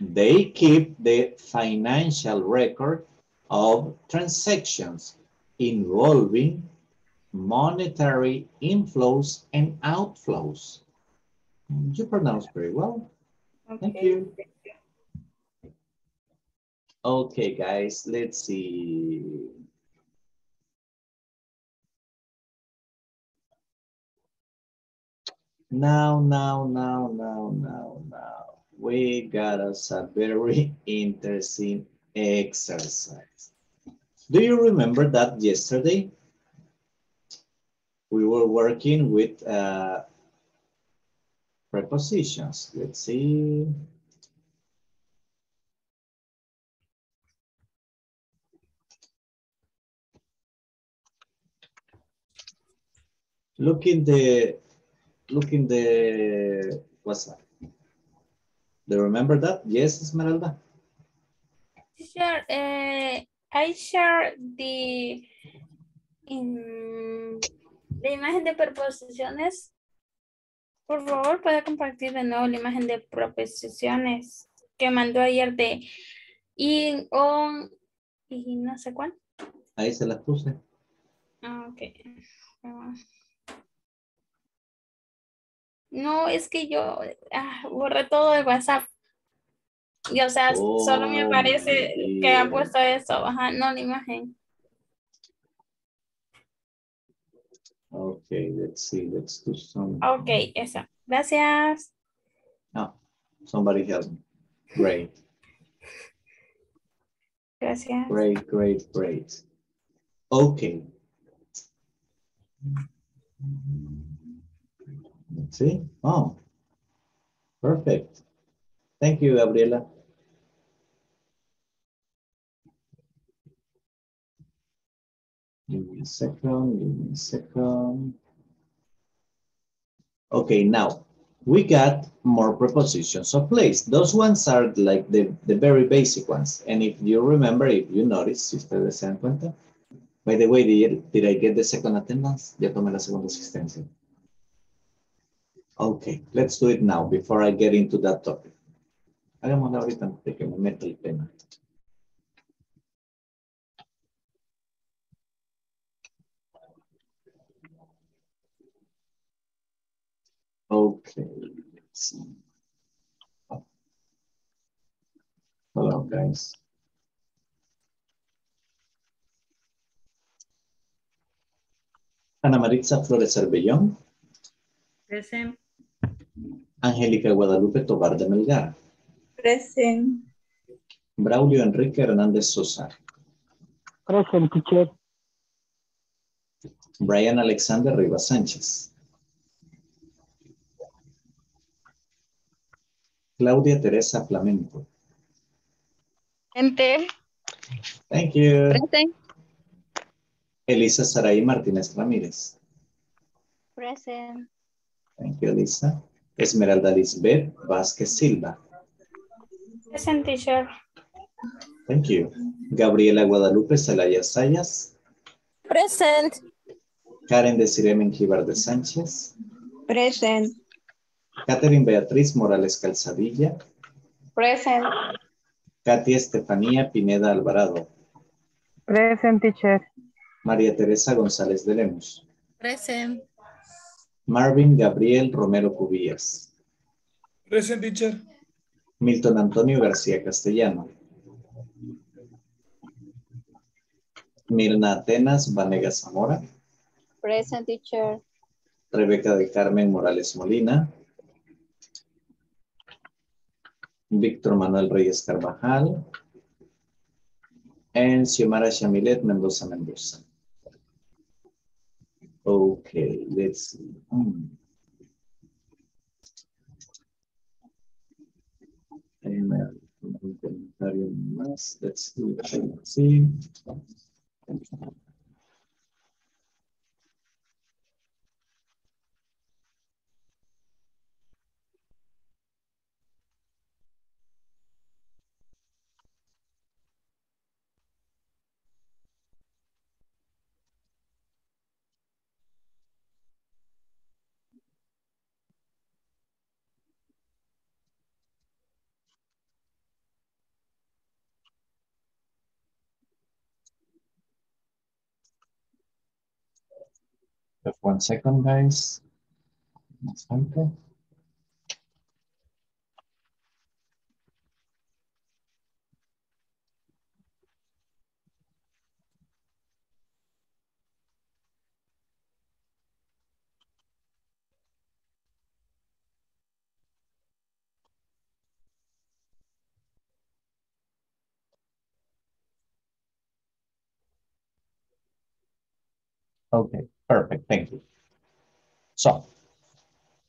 They keep the financial record of transactions involving monetary inflows and outflows. You pronounce very well. Okay. Thank you. Okay, guys, let's see. Now. We got us a very interesting exercise. Do you remember that yesterday we were working with prepositions? Let's see. Look in the WhatsApp. Do you remember that? Yes, Esmeralda. Sure. I share la imagen de preposiciones. Por favor, puede compartir de nuevo la imagen de preposiciones que mandó ayer de in, on y no sé cuál. Ahí se las puse. Ok. No, es que yo borré todo de WhatsApp. Y o sea, solo me parece que ha puesto eso, no la imagen. Okay, let's see, let's do something. Okay, esa. Gracias. No, somebody help me. Great. Gracias. Great. Okay. Let's see. Oh, Perfect. Thank you, Gabriela. Give me a second, Okay, now we got more prepositions of place. Those ones are like the very basic ones. And if you remember, if you notice, si ustedes se dan cuenta, by the way, did I get the second attendance? Ya tomé la segunda asistencia. Okay, let's do it now before I get into that topic. Hagámoslo ahorita antes de que me meta el tema. Okay, let's see. Hello, guys. Ana Maritza Flores Arbellón. Present. Angélica Guadalupe Tobar de Melgar. Present. Braulio Enrique Hernández Sosa. Present, teacher. Brian Alexander Rivas Sánchez. Claudia Teresa Flamenco. Present. Thank you. Present. Elisa Saraí Martínez Ramírez. Present. Thank you, Elisa. Esmeralda Lisbeth Vázquez Silva. Present, teacher. Thank you. Gabriela Guadalupe Zelaya Sayas. Present. Karen Desiree Menjivar de Sánchez. Present. Catherine Beatriz Morales Calzadilla. Present. Katia Estefanía Pineda Alvarado. Present, teacher. María Teresa González de Lemus. Present. Marvin Gabriel Romero Cubillas. Present, teacher. Milton Antonio García Castellano. Mirna Atenas Vanega Zamora. Present, teacher. Rebeca de Carmen Morales Molina. Víctor Manuel Reyes Carvajal, and Xiomara Shamilet Mendoza Mendoza. Okay, let's see. Let's see. Just 1 second, guys. Okay. Okay. Perfect, thank you. So,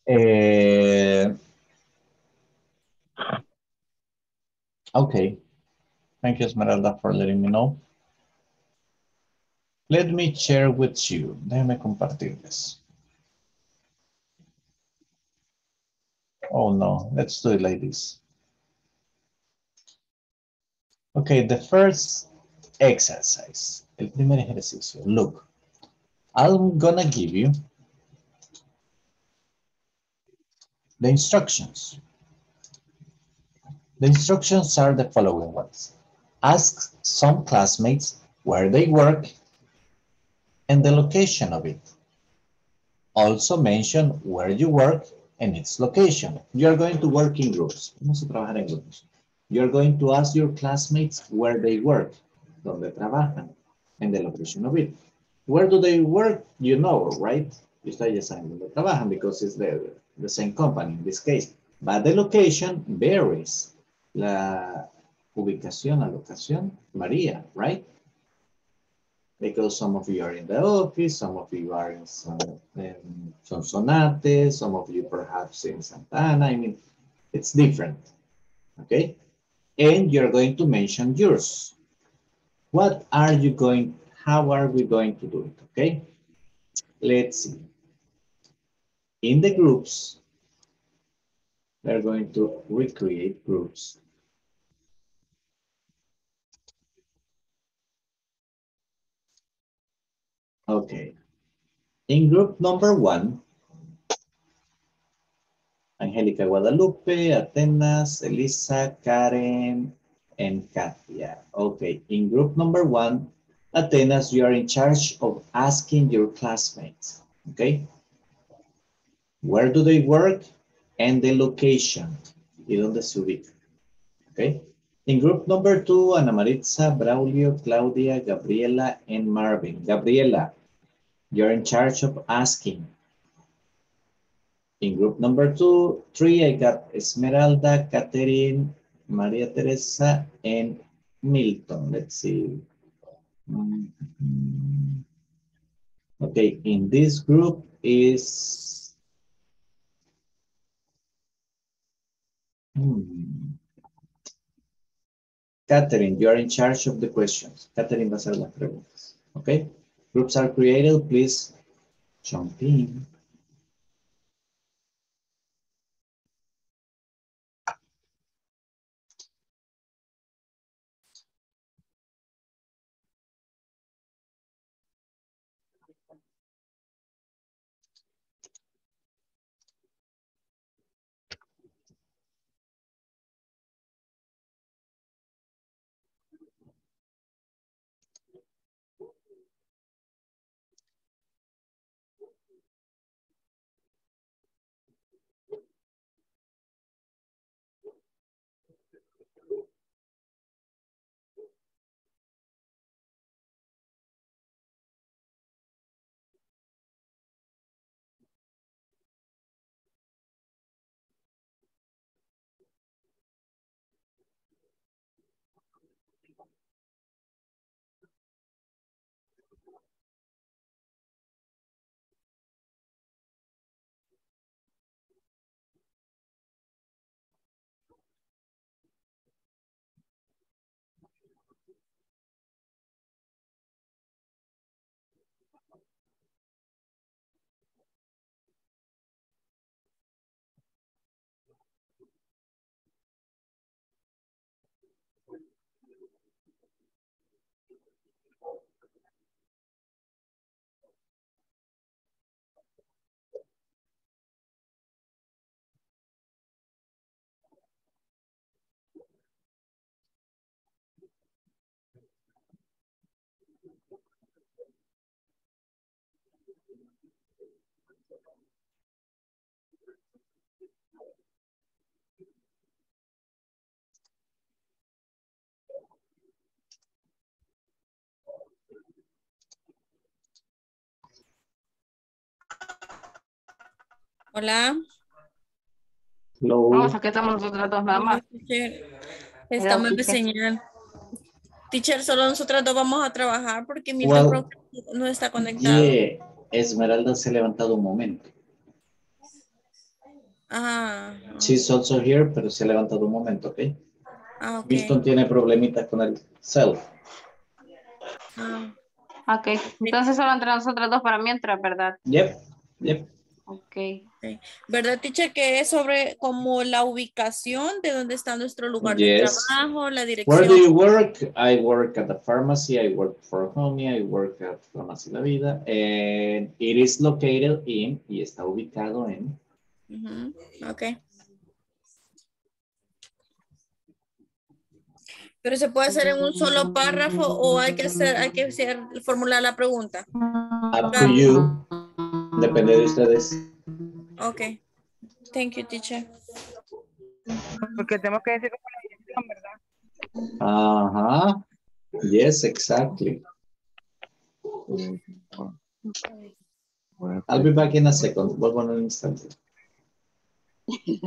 okay. Thank you, Esmeralda, for letting me know. Let me share with you. Déjame compartirles. Oh no, let's do it like this. Okay, the first exercise. El primer ejercicio, look. I'm gonna give you the instructions. The instructions are the following ones. Ask some classmates where they work and the location of it. Also mention where you work and its location. You're going to work in groups. Vamos a trabajar en grupos. You're going to ask your classmates where they work, donde trabajan, and the location of it. Where do they work? You know, right? Ustedes saben dónde trabajan because it's the same company in this case. But the location varies. La ubicación, la locación, María, right? Because some of you are in the office, some of you are in Sonsonate, some of you perhaps in Santa Ana. I mean, It's different, okay? And you're going to mention yours. What are you going, how are we going to do it, okay? Let's see. In the groups, we're going to recreate groups. Okay. In group number 1, Angelica Guadalupe, Atenas, Elisa, Karen, and Katia. Okay, in group number 1, Atenas, you are in charge of asking your classmates, okay? Where do they work and the location? ¿Y dónde se ubica? Okay? In group number 2, Ana Maritza, Braulio, Claudia, Gabriela, and Marvin. Gabriela, you're in charge of asking. In group number 3, I got Esmeralda, Catherine, Maria Teresa, and Milton. Let's see. Okay, in this group is... Catherine, you are in charge of the questions. Catherine va a hacer las preguntas. Okay? Groups are created. Please jump in. Hola. Hello. Vamos, aquí estamos nosotras dos nada más. Estamos en señal. Teacher, solo nosotras dos vamos a trabajar porque mi micrófono no está conectado. Yeah. Esmeralda se ha levantado un momento. Ah. She's also here, pero se ha levantado un momento, ¿ok? Ah, okay. Milton tiene problemitas con el self. Ah. Ok, entonces solo entre nosotras dos para mientras, ¿verdad? Yep, yep. Okay. Okay. ¿Verdad, teacher, que es sobre como la ubicación de donde está nuestro lugar de trabajo, la dirección? Where do you work? I work at the pharmacy, I work for Homie, I work at Farmacia La Vida, and it is located in, y está ubicado en. Okay. Pero se puede hacer en un solo párrafo o hay que formular la pregunta. Up to you. Depende de ustedes. Ok. Thank you, teacher. Porque tenemos que decir como la dirección, ¿verdad? Ajá. Yes, exactly. I'll be back in a second. Vuelvo en un instante. Si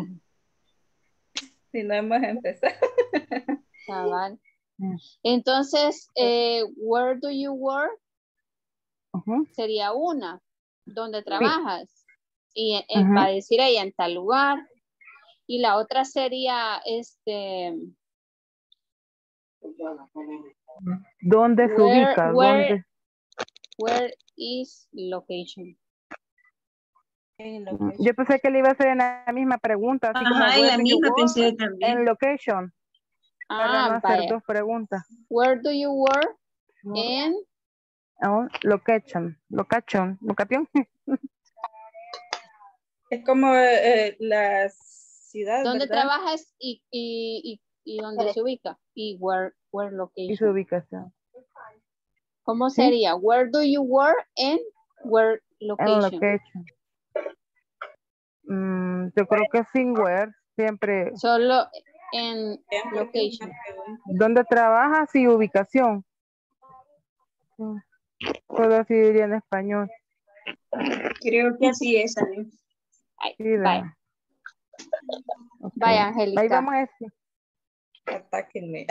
no hemos empezado. Cabal. Entonces, where do you work? Sería una. Donde trabajas y va a decir ahí en tal lugar Y la otra sería ¿dónde se ubica? Where is location? Yo pensé que le iba a hacer la misma pregunta. Así ajá, como la misma pensé también. En location. Para no hacer dos preguntas. Where do you work? In location. Es como la ciudad. ¿Dónde trabajas y dónde se ubica? Y where location. Y su ubicación. ¿Cómo sería? Where do you work and where location? And location. Yo creo que sin where siempre. Solo en location. ¿Dónde trabajas y ubicación? Solo así diría en español. Creo que así es. Sí, vaya. Okay. Vaya, Angélica. Ahí vamos a decir. Atáquenme.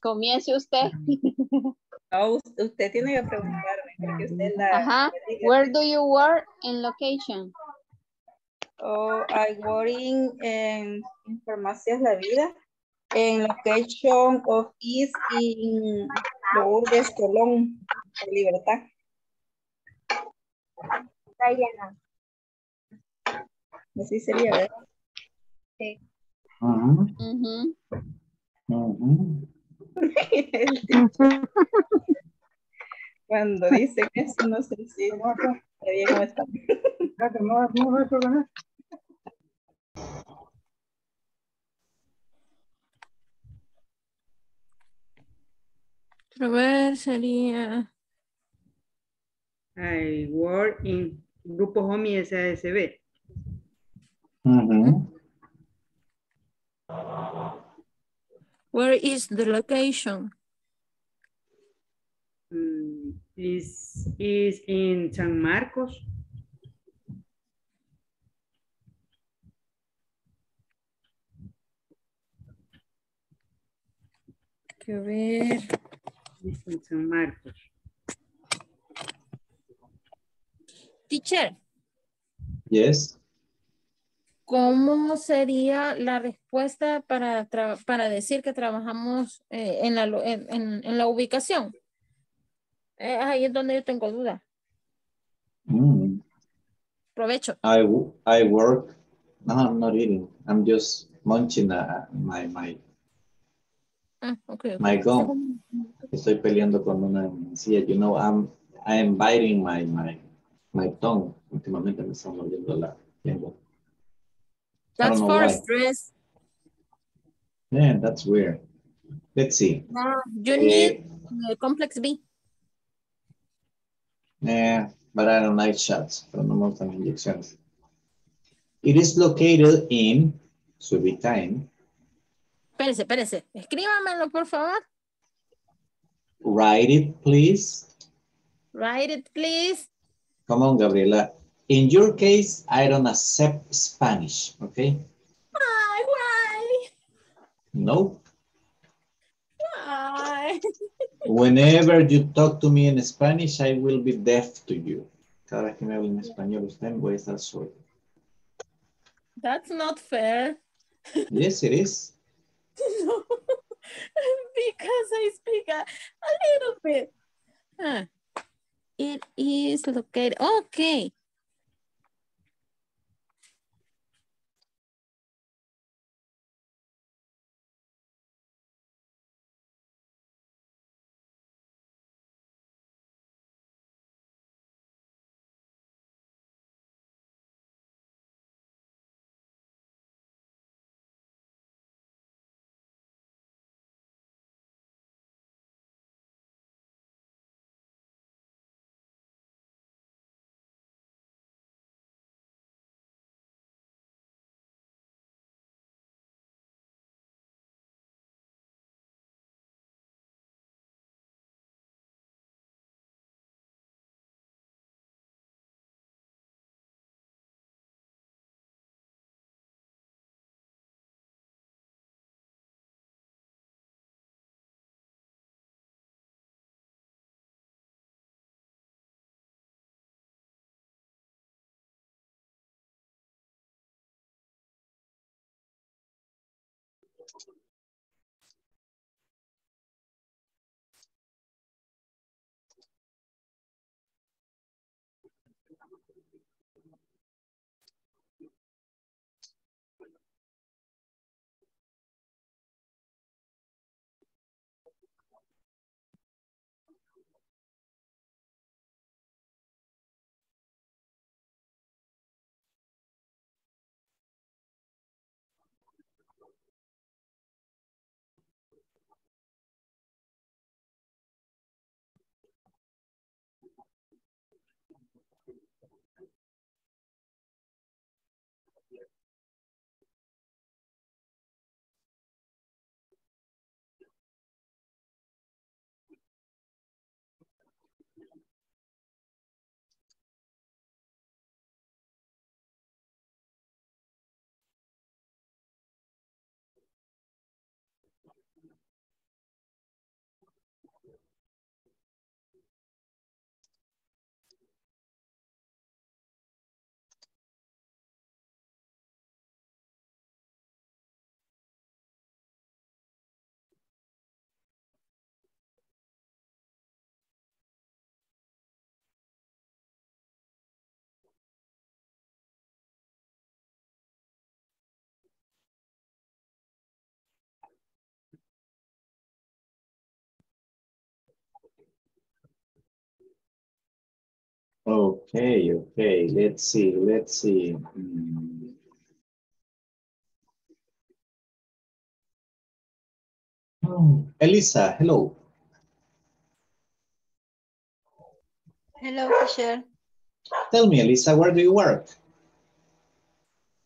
Comience usted. No, usted tiene que preguntarme. Porque usted la, ajá. Where do you work in location? Oh, I work in Farmacias La Vida. En location of is in Lourdes, Colón, Libertad. Diana. Así sería, ¿verdad? Sí. Cuando dice que eso no sé si no está. A ver, sería I work in Grupo Homie SASB. Where is the location? Is in San Marcos. Que ver. Is in San Marcos. Teacher. Yes. ¿Cómo sería la respuesta para decir que trabajamos en la ubicación? Ahí es donde yo tengo duda. Provecho. I work. No, I'm not eating. I'm just munching my gum. Estoy peleando con una encía. You know, I'm biting my tongue. Últimamente me está mordiendo la lengua. That's for why. Stress. Yeah, that's weird. Let's see. No, you need complex B. Yeah, but I don't like shots. Pero no me gustan inyecciones. It is located in, should be time. Espérese. Escríbamelo, por favor. Write it, please. Come on, Gabriela. In your case, I don't accept Spanish, okay? Why? Nope. Why? Whenever you talk to me in Spanish, I will be deaf to you. Cada vez que me hablen en español, usted voy a estar sordo. That's not fair. Yes, it is. No, because I speak a little bit. Huh. It is located, okay. Okay, let's see. Oh, Elisa, hello. Hello, teacher. Tell me, Elisa, where do you work?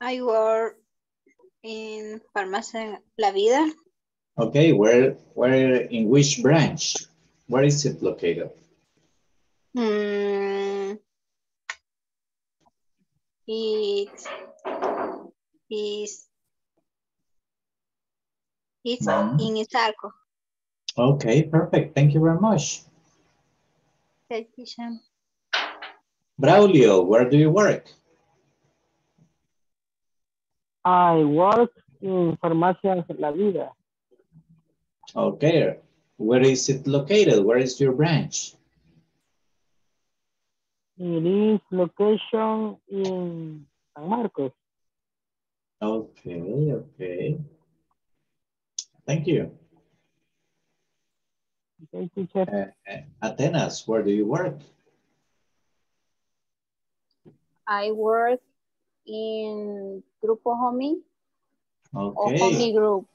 I work in Farmacia La Vida. Okay, where in which branch? Where is it located? It's in Insaforp. Okay, perfect. Thank you very much. Thank you, Sam. Braulio, where do you work? I work in Farmacia La Vida. Okay, where is it located? Where is your branch? It is location in San Marcos. Okay. Thank you. Okay, teacher. Atenas, where do you work? I work in Grupo Homie. Okay. Homie Group.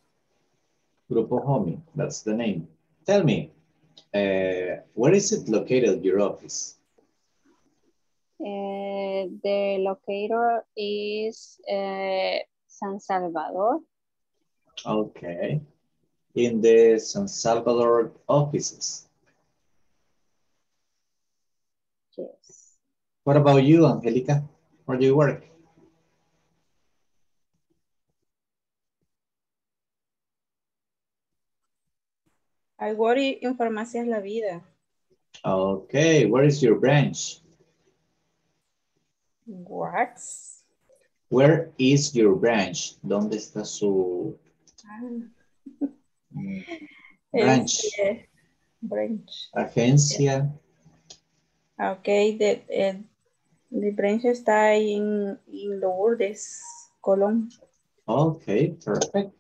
Grupo Homie, that's the name. Tell me, where is it located, your office? The locator is San Salvador. Okay. In the San Salvador offices. Yes. What about you, Angelica? Where do you work? I work in Farmacias La Vida. Okay. Where is your branch? What? Where is your branch? ¿Dónde está su branch? Branch. Agencia. Okay, the branch está en Lourdes, Colón. Okay, perfect.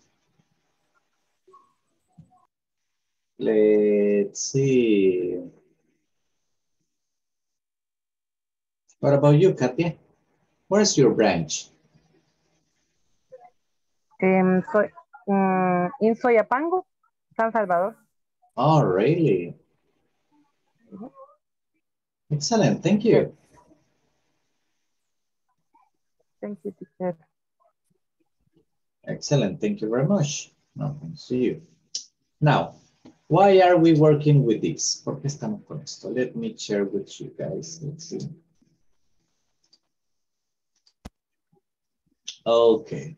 Let's see. What about you, Katia? Where's your branch? In Soyapango, San Salvador. Oh, really? Excellent. Thank you. Thank you, teacher. Excellent. Thank you very much. No, thanks to you. Now, why are we working with this? ¿Por qué estamos con esto? Let me share with you guys. Let's see. Okay.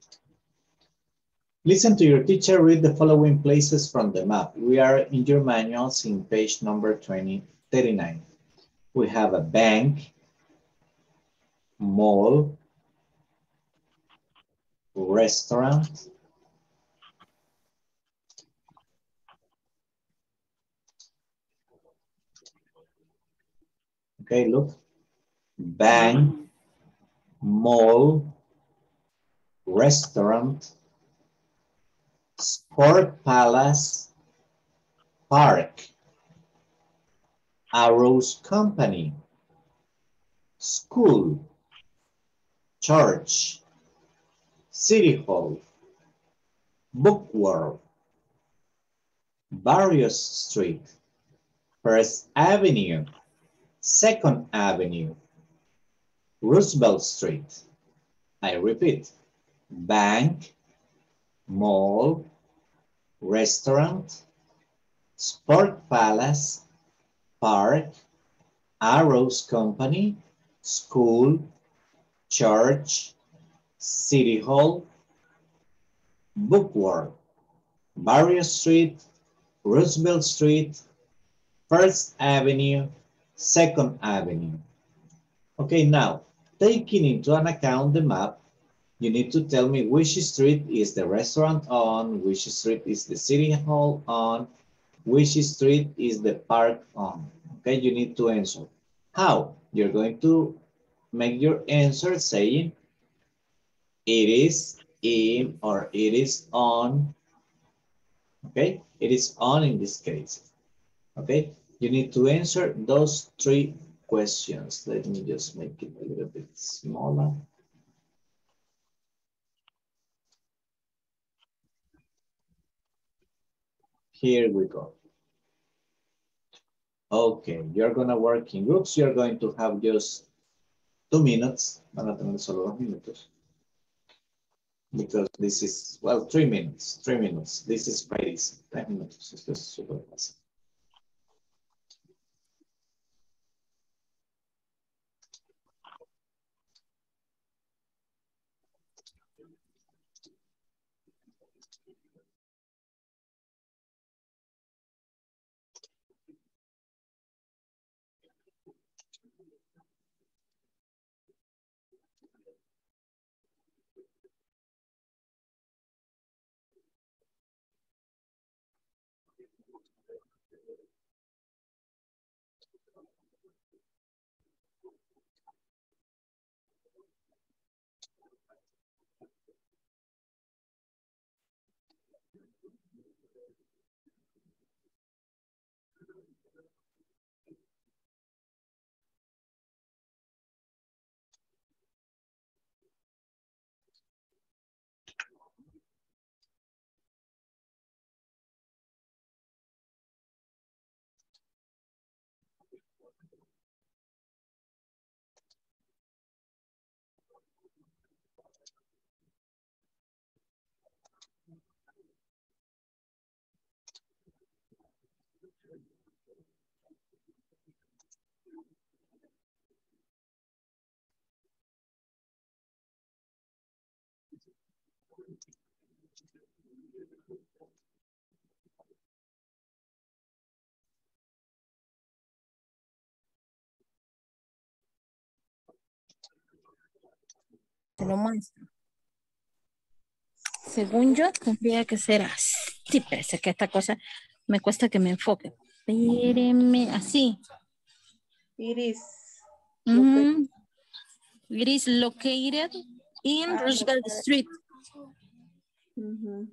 Listen to your teacher, read the following places from the map. We are in your manuals in page number 39. We have a bank, mall, restaurant, Okay, look. Bank, mall, restaurant, sport palace, park, Arrows Company, school, church, city hall, book world, Barrios Street, First Avenue, Second Avenue, Roosevelt Street. I repeat, bank, mall, restaurant, sport palace, park, Arrows Company, school, church, city hall, book world, Barrios Street, Roosevelt Street, First Avenue, Second Avenue. Okay, now, taking into an account the map, you need to tell me which street is the restaurant on, which street is the city hall on, which street is the park on. Okay, you need to answer. How? You're going to make your answer saying, it is in or it is on. Okay, it is on in this case. Okay, you need to answer those three questions. Let me just make it a little bit smaller. Here we go. Okay, you're gonna work in groups. You're going to have just 2 minutes. Van a tener solo 2 minutos. Because this is, well, 3 minutes, 3 minutes. This is very easy, 10 minutes. It's just super fast. Te lo muestro. Según yo, tendría que ser así. Pese a que esta cosa me cuesta que me enfoque. Espérenme, así. Iris. Mm-hmm. It is located in Roosevelt Street. Mm-hmm.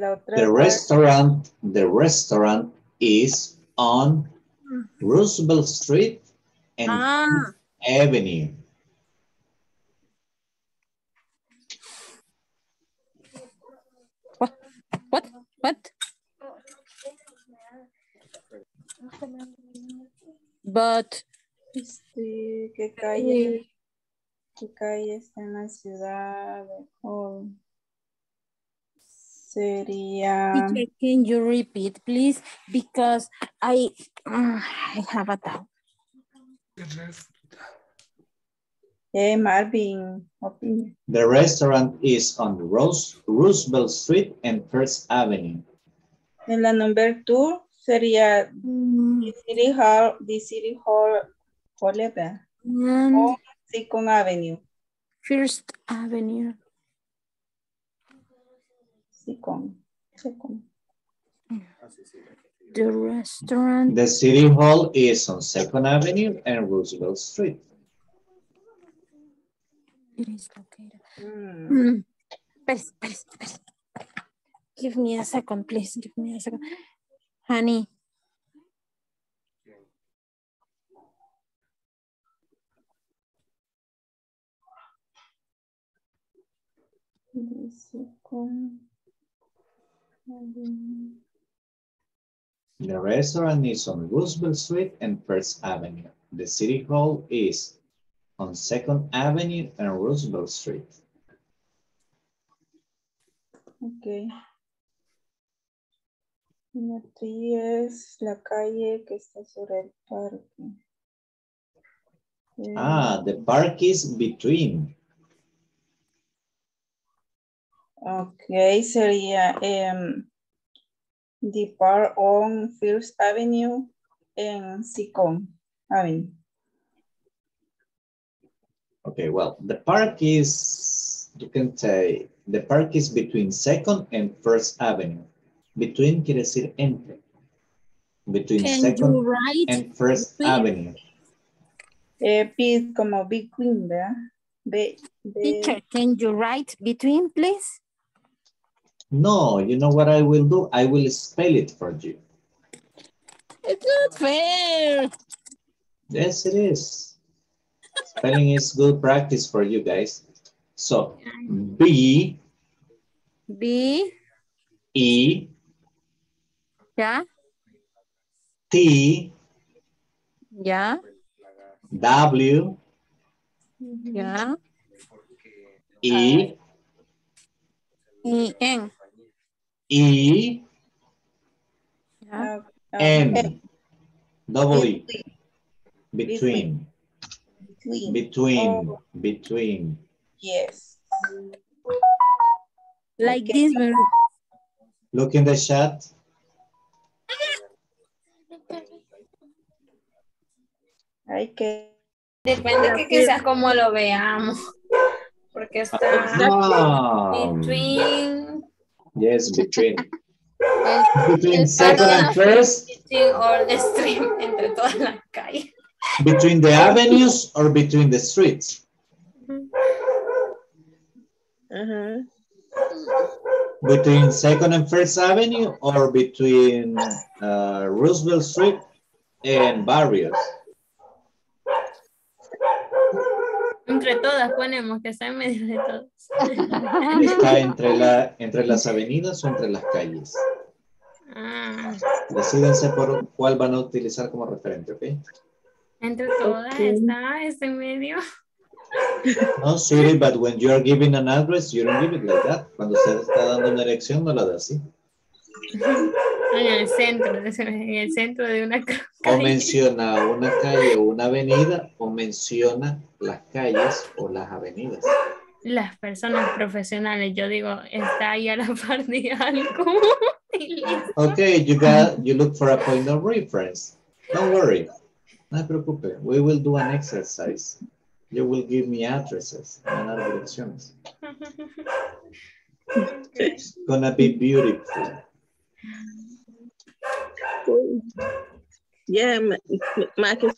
La otra the restaurant is on Roosevelt Street and Avenue. What? But ¿Qué calle está en la ciudad de Colón? Sería... Can you repeat, please? Because I have a doubt. Hey, Marvin. The restaurant is on Roosevelt Street and First Avenue. En la number 2 sería the City Hall, o Second Avenue. First Avenue. Second. The restaurant. The City Hall is on 2nd Avenue and Roosevelt Street. It is located. Mm. Please. Give me a second, please. Give me a second. Honey. The restaurant is on Roosevelt Street and 1st Avenue. The City Hall is on 2nd Avenue and Roosevelt Street. Okay. Martí es la calle que está sobre el parque. Ah, the park is between. Okay, sería the park on 1st Avenue and Second Avenue. Okay, well, the park is, you can say, the park is between 2nd and 1st Avenue. Between quiere decir entre. Between 2nd and 1st Avenue. P como between, ¿verdad? Teacher, can you write between, please? No, you know what I will do? I will spell it for you. It's not fair. Yes, it is. Spelling is good practice for you guys. So, B. E. Yeah. T. Yeah. W. Yeah. E. N. E. Yeah. N. Double E. Between. Yes. Like this. Look in the chat. Okay. Depende que quizás como lo veamos. Porque está between. Yes, between. Between 2nd and 1st. Between all the street, entre todas las calles. Between the avenues or between the streets? Uh-huh. Between 2nd and 1st Avenue or between Roosevelt Street and Barrios? Entre todas ponemos, que está en medio de todas. ¿Está entre las avenidas o entre las calles? Ah. Decídense por cuál van a utilizar como referente, ¿ok? Entre todas, okay. Está en medio. No, sorry, but when you are giving an address, you don't give it like that. Cuando usted está dando una dirección, no la da así. En el centro de una calle. O menciona una calle o una avenida, o menciona las calles o las avenidas. Las personas profesionales, yo digo, está ahí a la par de algo. Ok, you look for a point of reference. Don't worry. No se preocupe. We will do an exercise. You will give me addresses and other directions. It's gonna be beautiful. Yeah, Marcus.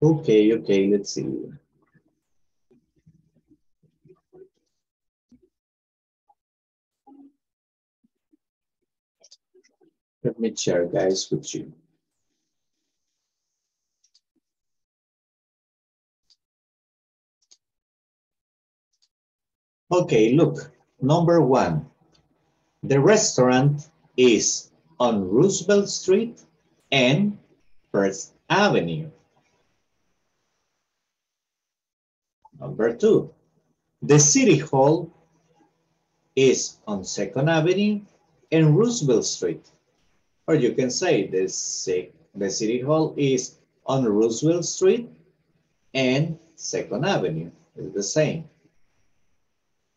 Okay, let's see. Let me share, guys, with you. Okay, look, number one. The restaurant is on Roosevelt Street and First Avenue. Number two, the City Hall is on 2nd Avenue and Roosevelt Street. Or you can say the City Hall is on Roosevelt Street and 2nd Avenue. It's the same.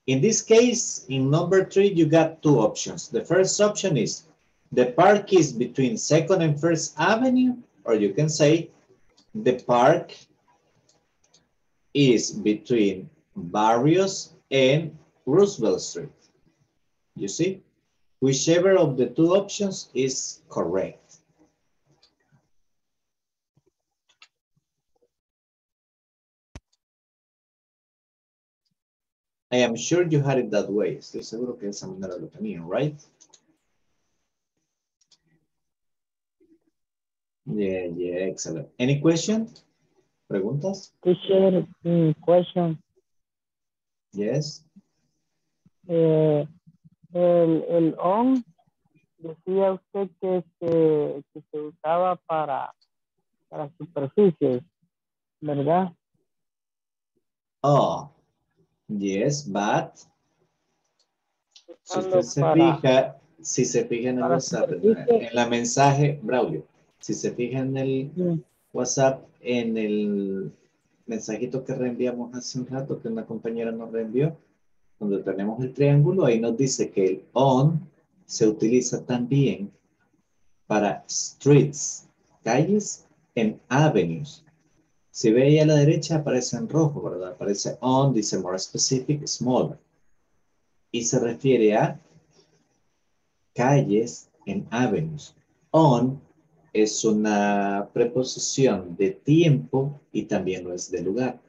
In this case, in number three, you got two options. The first option is the park is between 2nd and 1st Avenue, or you can say the park is between Barrios and Roosevelt Street. You see, whichever of the two options is correct. I am sure you had it that way. Estoy seguro que de esa manera lo tenían, right? Yeah, excellent. Any question? ¿Preguntas? Question. Yes. El on decía usted que se usaba para superficies, ¿verdad? Oh. Yes, but si se fija en el WhatsApp, en la mensaje, Braulio, si se fija en el WhatsApp, en el mensajito que reenviamos hace un rato, que una compañera nos reenvió, donde tenemos el triángulo, ahí nos dice que el on se utiliza también para streets, calles, en avenues. Si ve ahí a la derecha, aparece en rojo, ¿verdad? Aparece on, dice more specific, smaller. Y se refiere a calles en avenues. On es una preposición de tiempo y también lo es de lugar.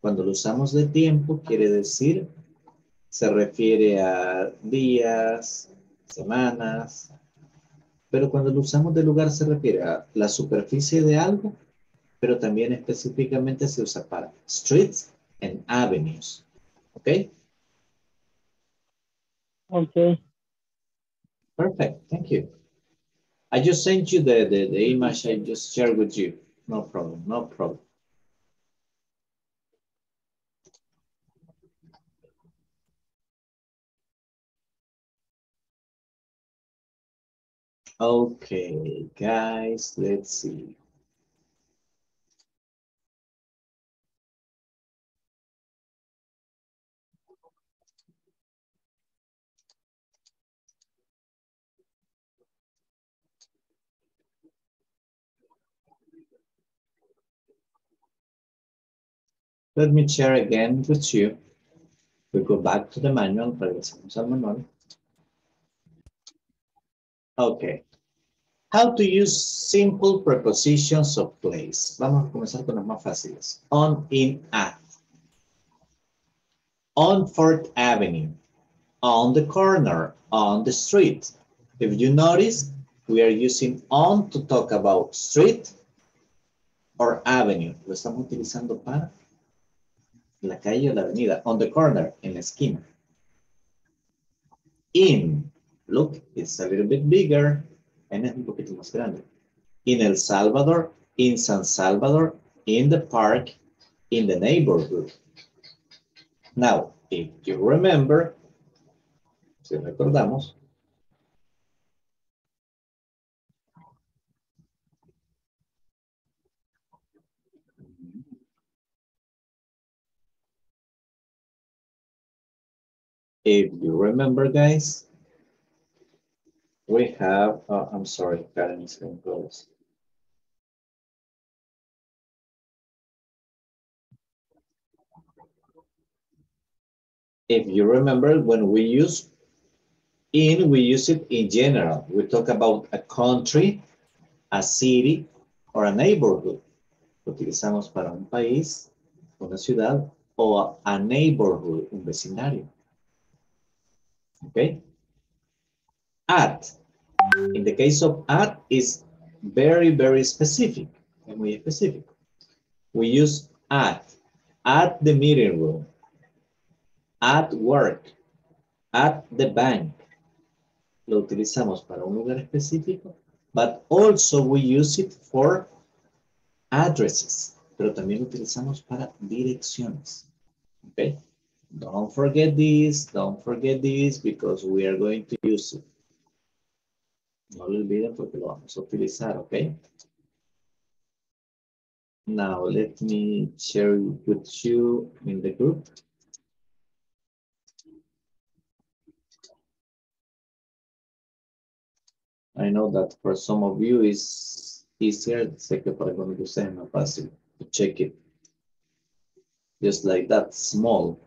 Cuando lo usamos de tiempo, quiere decir, se refiere a días, semanas. Pero cuando lo usamos de lugar, se refiere a la superficie de algo, pero también específicamente se usa para streets and avenues. ¿Ok? Ok. Perfect. Thank you. I just sent you the image I just shared with you. No problem. No problem. Okay, guys, let's see. Let me share again with you. We go back to the manual. Regresamos al manual. Okay. How to use simple prepositions of place. Vamos a comenzar con las más fáciles. On, in, at. On 4th Avenue. On the corner. On the street. If you notice, we are using on to talk about street or avenue. Lo estamos utilizando para la calle o la avenida, on the corner, en la esquina. In, look, it's a little bit bigger, and es un poquito más grande. In El Salvador, in San Salvador, in the park, in the neighborhood. Now, if you remember, si recordamos, if you remember, guys, we have, I'm sorry, Karen is going to close. If you remember, when we use in, we use it in general. We talk about a country, a city, or a neighborhood. Lo utilizamos para un país, una ciudad o a neighborhood, un vecindario. Okay. At. In the case of at is very, very specific. Muy específico. We use at the meeting room, at work, at the bank. Lo utilizamos para un lugar específico, but also we use it for addresses. Pero también lo utilizamos para direcciones. Okay? Don't forget this, because we are going to use it. No lo olviden porque lo vamos a utilizar, okay? Now, let me share with you in the group. I know that for some of you it's easier. Sé que para cuando ustedes es más fácil to check it. Just like that, small.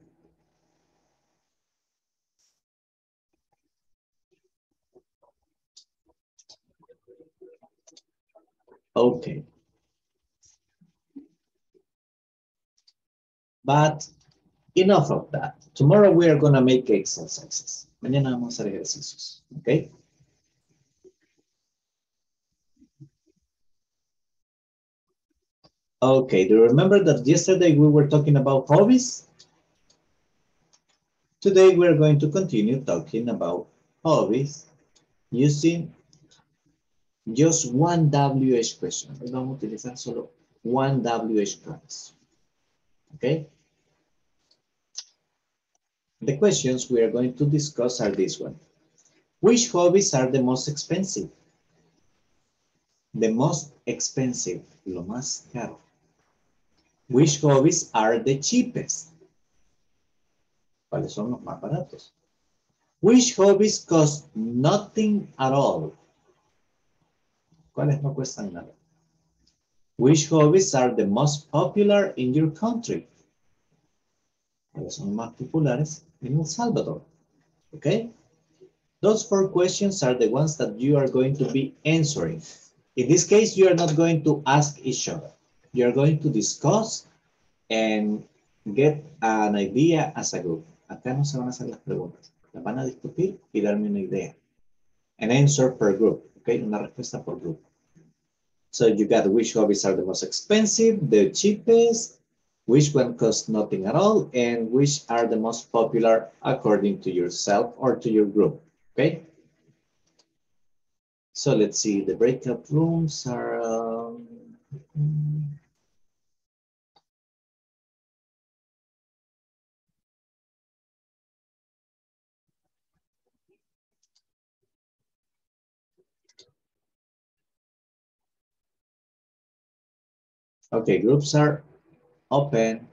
Okay. But enough of that. Tomorrow we are going to make exercises. Mañana vamos a hacer ejercicios. Okay? Okay. Do you remember that yesterday we were talking about hobbies? Today we are going to continue talking about hobbies using just one WH question. Hoy vamos a utilizar solo one WH question. Okay. The questions we are going to discuss are this one. Which hobbies are the most expensive? The most expensive, lo más caro. Which hobbies are the cheapest? ¿Cuáles son los más baratos? Which hobbies cost nothing at all? ¿Cuáles no cuestan nada? Which hobbies are the most popular in your country? ¿Cuáles son más populares en El Salvador? Okay? Those four questions are the ones that you are going to be answering. In this case, you are not going to ask each other. You are going to discuss and get an idea as a group. Acá no se van a hacer las preguntas. Las van a discutir y darme una idea. An answer per group. Okay? Una respuesta por grupo. So you got which hobbies are the most expensive, the cheapest, which one costs nothing at all, and which are the most popular according to yourself or to your group, okay? So let's see, the breakout rooms are... Okay, groups are open.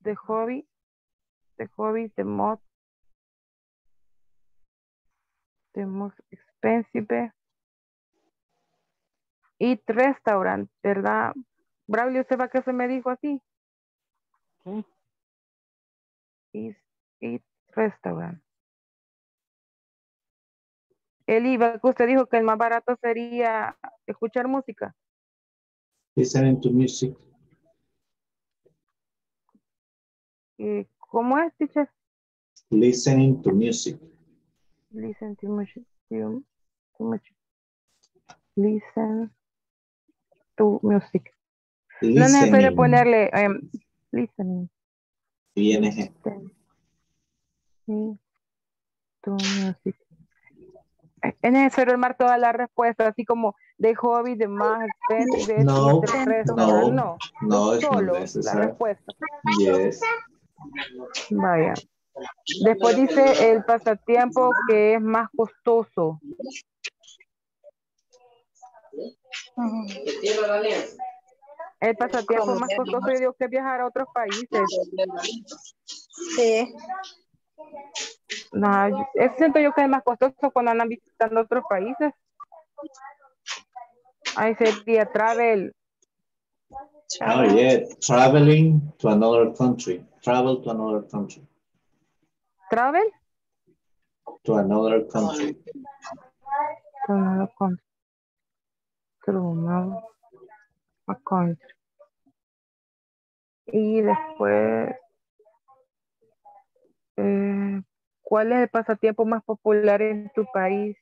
The hobby is the most expensive. Eat restaurant, ¿verdad? Braulio, ¿usted va que se me dijo así? ¿Qué? Eat restaurant. El IVA, que usted dijo que el más barato sería escuchar música. Listen to music. ¿Cómo es, teacher? Listening to music. Listen to music. Listen to music. Listening. No necesito ponerle listening. Bien, listen to music. Es necesario armar todas las respuestas, así como de hobby, de más, de no, no, no, no, solo la respuesta. Yes. Vaya. Después dice el pasatiempo que es más costoso. El pasatiempo más costoso, yo digo, que es viajar a otros países. Sí. No, eso siento yo que es más costoso cuando andan visitando otros países. Ahí sería travel. Oh, yeah. Traveling to another country. Travel to another country. Travel? To another country. To another country. To another country. Y después... ¿cuál es el pasatiempo más popular en tu país?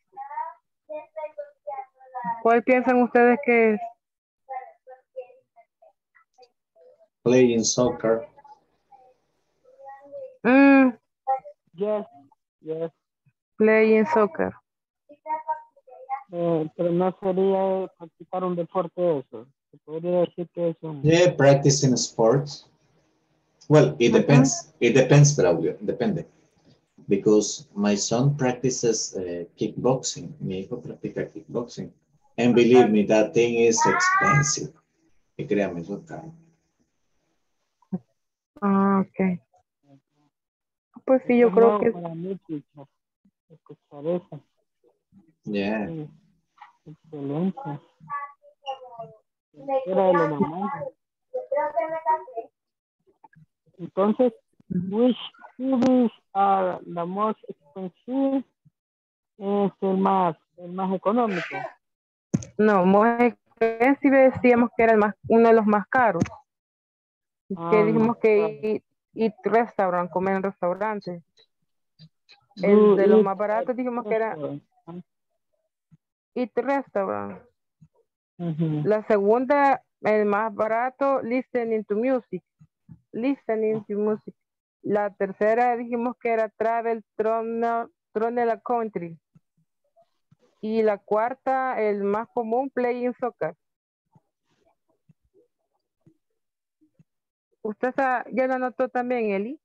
¿Cuál piensan ustedes que es? Playing soccer. Yes, yes. Playing soccer. Pero no sería practicar un deporte eso. ¿Se podría decir que es un... Yeah, practicing sports. Well, it depends. It depends, Braulio. Depende. Because my son practices kickboxing. Mi hijo practica kickboxing. And believe me, that thing is expensive. Y créame, es caro. Ah, ok. Pues sí, yo creo que... Para mí, escuchar eso. Yeah. Excelente. Era de la mamá. Entonces, which hobbies are the most expensive? Es el más económico. No, most expensive decíamos que era uno de los más caros. Que dijimos que eat restaurant, comer en restaurantes. El de los más baratos dijimos que era eat restaurant. La segunda, el más barato, listening to music. Listening to music. La tercera dijimos que era travel from the country. Y la cuarta, el más común, playing soccer. ¿Usted ya lo anotó también, Eli?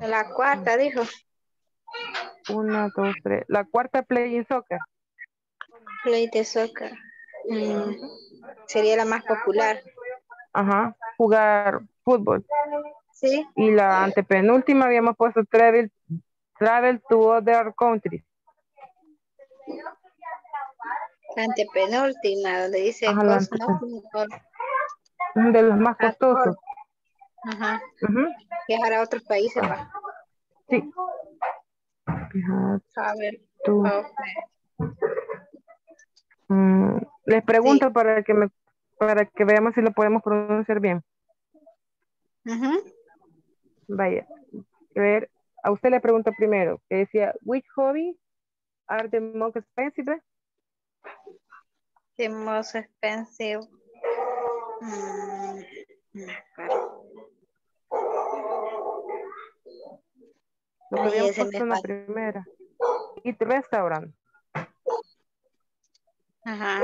La cuarta, dijo. 1, 2, 3. La cuarta, playing soccer. Play the soccer. Sería la más popular. Ajá, jugar fútbol. Sí. Y la antepenúltima habíamos puesto travel to other countries. Antepenúltima, donde dice cost, no, de los más costosos. Ajá. Viajar a otros países, ¿va? Sí. Viajar. A ver. Tú. Les pregunto, sí, para que veamos si lo podemos pronunciar bien. Vaya. A ver, a usted le pregunto primero, que decía, which hobby are the most expensive? The most expensive. Lo que habíamos puesto en la primera. Eat restaurant. Ajá.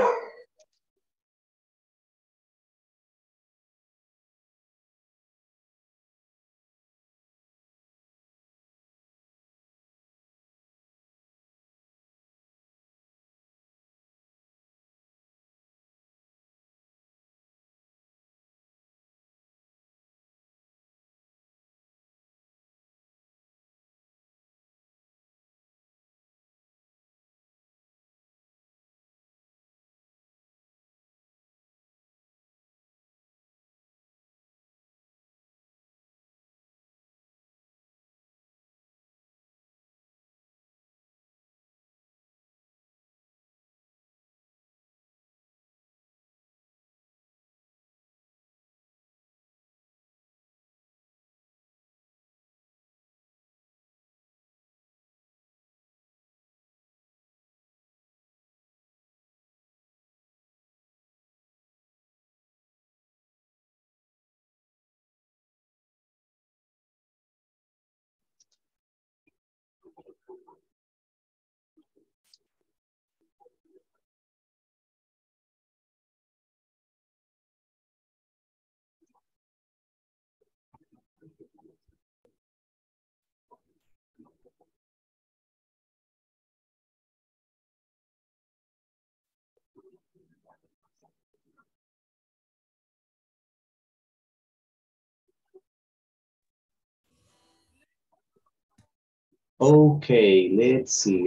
Okay, let's see.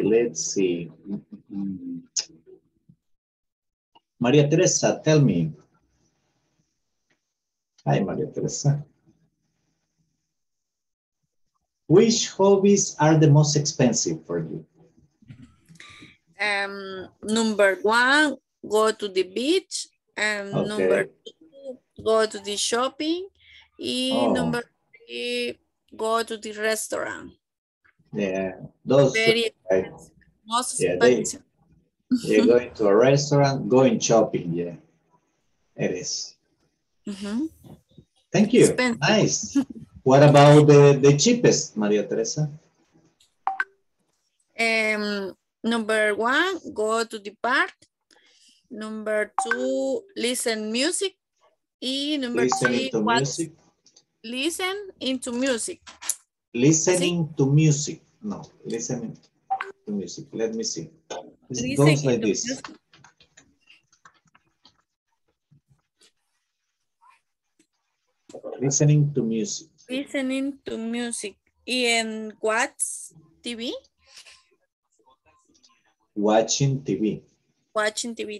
Maria Teresa, tell me. Hi, Maria Teresa. Which hobbies are the most expensive for you? Number one, go to the beach. And okay. Number two, go to the shopping. And number three, go to the restaurant. Yeah, those very expensive. Most expensive. You're going to a restaurant, going shopping, yeah. It is. Thank you. Expensive. Nice. What about the cheapest, Maria Teresa? Number one, go to the park. Number two, listen music. And number three, Listening to music. Let me see. It goes like this. Music. Listening to music. And what's TV? Watching TV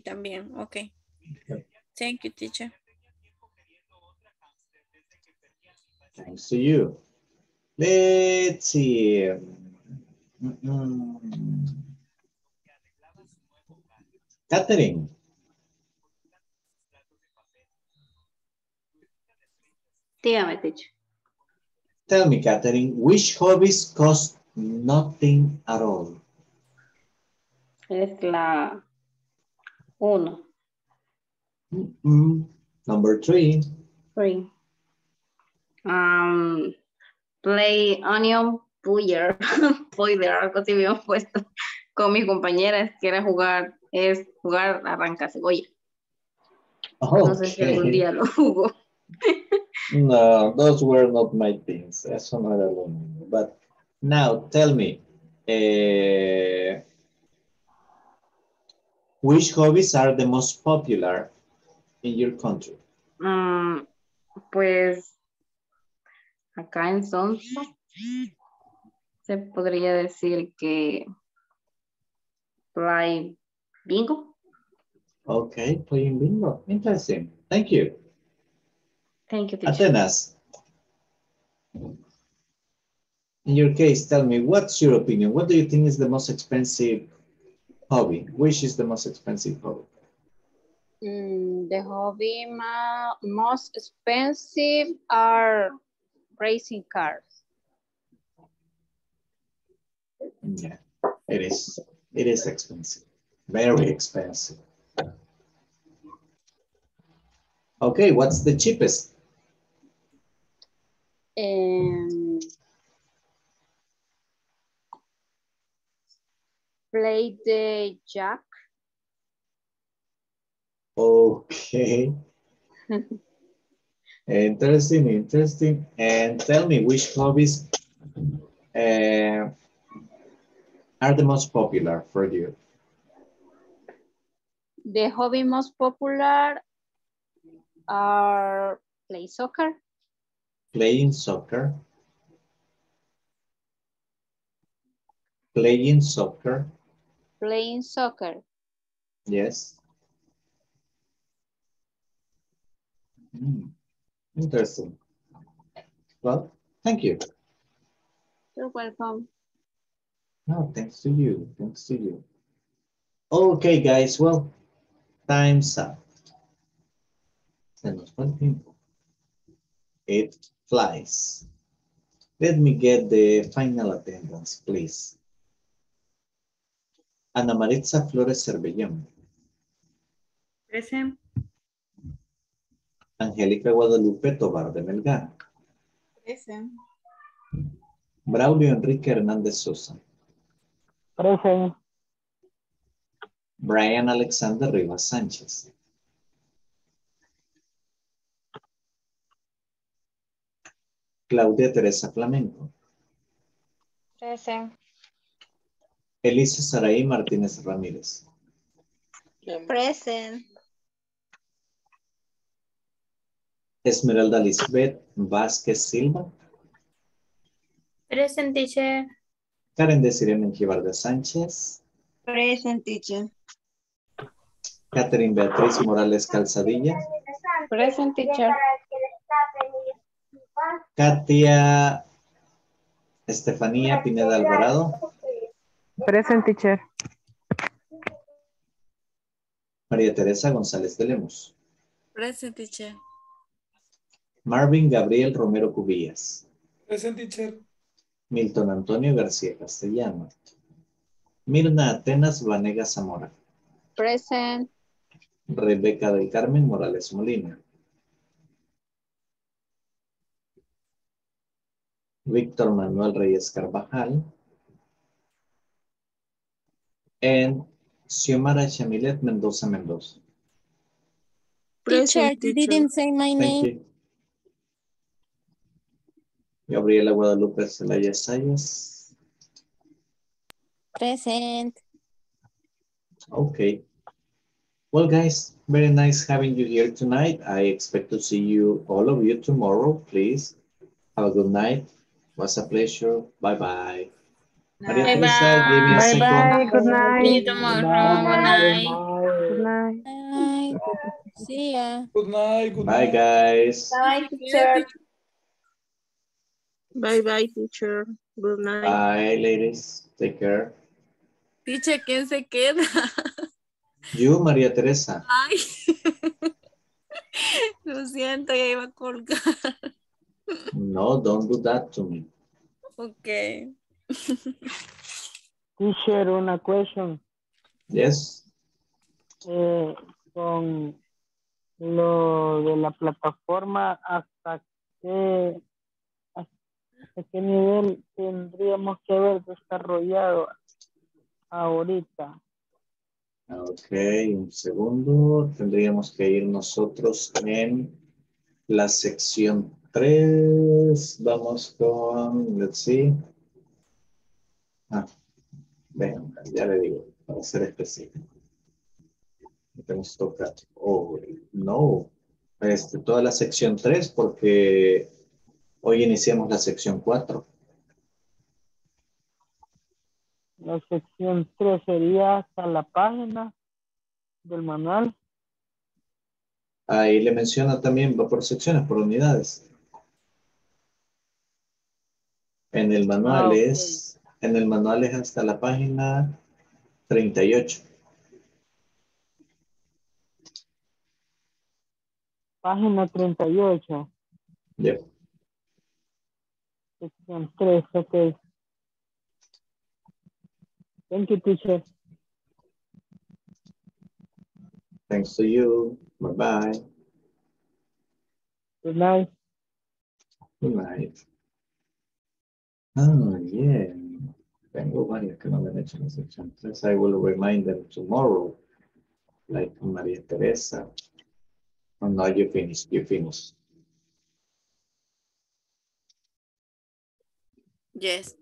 también. Okay. Thank you, teacher. Thanks to you. Let's see. Catherine. Dígame, teacher. Tell me, Catherine, which hobbies cost nothing at all? Es la uno. Number three. Play Onion Boiler, algo así habíamos puesto con mis compañeras, que era jugar arranca cebolla. No sé si algún día lo jugó. No, those were not my things. Eso no era lo mío. But now tell me, which hobbies are the most popular in your country? Pues acá en Sonsa se podría decir que play bingo. Okay, playing bingo. Interesting. Thank you. Thank you, teacher. Atenas, in your case, tell me, what's your opinion? What do you think is the most expensive hobby? Which is the most expensive hobby? The hobby most expensive are racing cars. Yeah, it is. It is expensive. Very expensive. Okay, what's the cheapest? Play the jack. Okay. Interesting, interesting. And tell me, which hobbies are the most popular for you? The hobby most popular are play soccer. Playing soccer. Playing soccer. Playing soccer. Yes. Mm, interesting. Well, thank you. You're welcome. No, thanks to you. Thanks to you. Okay, guys. Well, time's up. Se nos fue el tiempo. It flies. Let me get the final attendance, please. Ana Maritza Flores Cervellón. Present. Angélica Guadalupe Tobar de Melgar. Present. Braulio Enrique Hernández Sosa. Present. Brian Alexander Rivas Sánchez. Claudia Teresa Flamenco. Present. Elisa Saraí Martínez Ramírez. Present. Esmeralda Lisbeth Vázquez Silva. Present, teacher. Karen Desiree Menjivar de Sánchez. Present, teacher. Catherine Beatriz Morales Calzadilla. Present, teacher. Katia Estefanía Pineda Alvarado. Present, teacher. María Teresa González de Lemus. Present, teacher. Marvin Gabriel Romero Cubillas. Present, teacher. Milton Antonio García Castellano. Mirna Atenas Vanega Zamora. Present. Rebeca del Carmen Morales Molina. Víctor Manuel Reyes Carvajal. And Xiomara Chamilet Mendoza Mendoza. Teacher, didn't say my name. Thank you. Gabriela Guadalupe Celaya Sayas. Present. Okay. Well, guys, very nice having you here tonight. I expect to see you, all of you, tomorrow. Please have a good night. Was a pleasure. Bye-bye. Maria Teresa, give me a second. Bye-bye. Good night. See you tomorrow. Good night. Good night. Good night. See ya. Good night. Good night. Bye, guys. Bye, teacher. Bye-bye, teacher. Good night. Bye, ladies. Take care. Teacher, ¿quién se queda? You, Maria Teresa. Ay. Lo siento, ya iba a colgar. No, don't do that to me. Okay. Teacher, una question. Yes. Con lo de la plataforma, ¿hasta qué nivel tendríamos que haber desarrollado ahorita? Ok, un segundo. Tendríamos que ir nosotros en la sección 3, vamos con, let's see. Ah, vean, ya le digo, para ser específico. Tenemos tocar, oh, no. Toda la sección 3 porque hoy iniciamos la sección 4. La sección 3 sería hasta la página del manual. Ahí le menciona también, va por secciones, por unidades. En el manual es, en el manual es hasta la página 38. Página 38. Ya. Sección 3, ok. Thank you, teacher. Thanks to you. Bye-bye. Good night. Good night. Oh, yeah. Tengo varias que no me han hecho la sección 3. I will remind them tomorrow. Like Maria Teresa. Oh, no, you finish. You finish. Yes.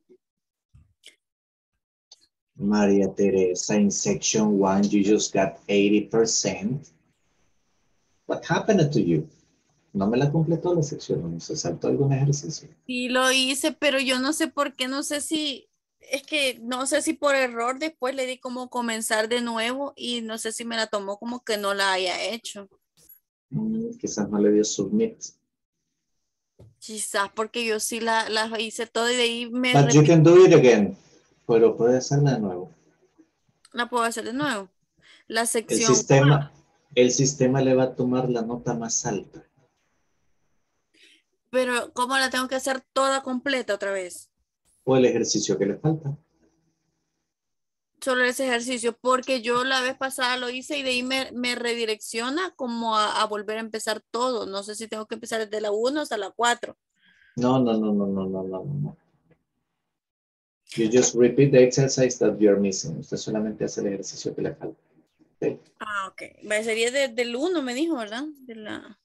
Maria Teresa, in section 1, you just got 80%. What happened to you? No me la completó la sección, se saltó algún ejercicio. Sí, lo hice, pero yo no sé por qué, no sé si, es que no sé si por error después le di como comenzar de nuevo y no sé si me la tomó como que no la haya hecho. Quizás no le dio submit. Quizás porque yo sí la hice todo y de ahí me... But you can do it again. Pero puede hacerla de nuevo. La puedo hacer de nuevo. La sección... El sistema le va a tomar la nota más alta. Pero ¿cómo la tengo que hacer toda completa otra vez? O el ejercicio que le falta. Solo ese ejercicio, porque yo la vez pasada lo hice y de ahí me redirecciona como a volver a empezar todo. No sé si tengo que empezar desde la 1 hasta la 4. No. You just repeat the exercise that you're missing. Usted solamente hace el ejercicio que le falta. Okay. Ah, ok. Sería del 1, me dijo, ¿verdad? De la...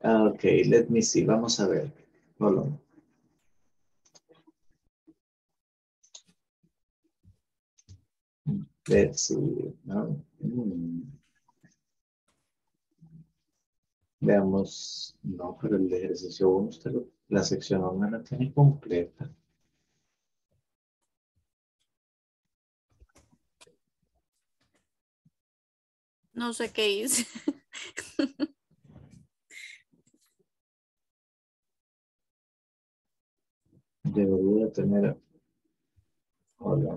Ok, let me see. Vamos a ver. Hold on. Let's see. No. Veamos. No, pero el ejercicio 1, la sección 1 la tiene completa. No sé qué hice. Debería tener... Hola.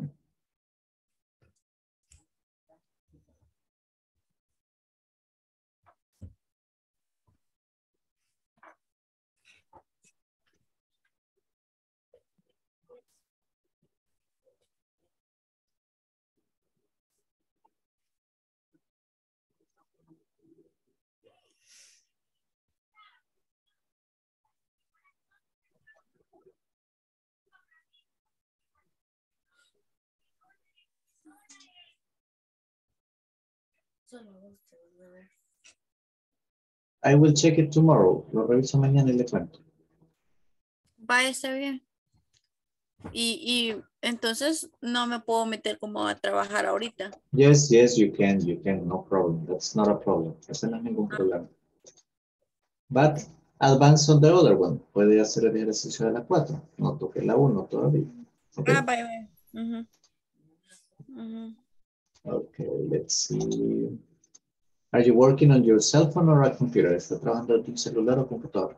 I will check it tomorrow. Lo reviso mañana y le cuento. Vaya, está bien. Y entonces no me puedo meter como a trabajar ahorita. Yes, you can, no problem. That's not a problem. Ese no es ningún problema. But advance on the other one. Puede hacer el ejercicio de la 4. No toque la 1 todavía. Okay. Ah, vaya. Okay, let's see. Are you working on your cell phone or a computer? ¿Está trabajando en celular o computadora?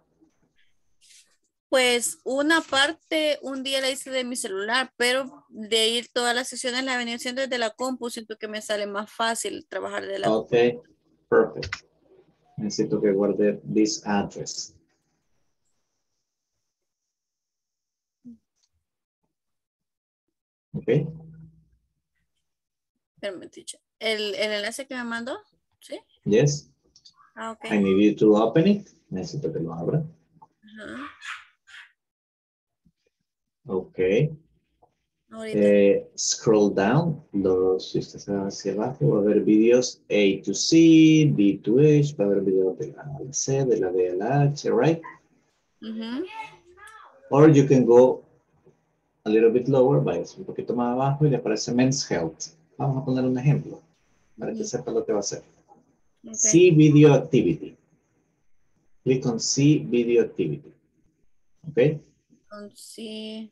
Pues una parte, un día la hice de mi celular, pero de ir todas las sesiones la venía haciendo desde la compu, siento que me sale más fácil trabajar de la compu. Ok, perfect. Necesito que guarde this address. Ok. ¿El enlace que me mandó? ¿Sí? Yes. Ah, ok. I need you to open it. Necesito que lo abra. Ok. Scroll down. Si usted se va hacia abajo, va a ver videos A to C, B to H, va a haber videos de la C, de la D a la H, right? Or you can go a little bit lower, vayas un poquito más abajo y le aparece Men's Health. Vamos a poner un ejemplo para que sepa lo que va a hacer. Okay. See video activity. Click on see video activity. Ok. See.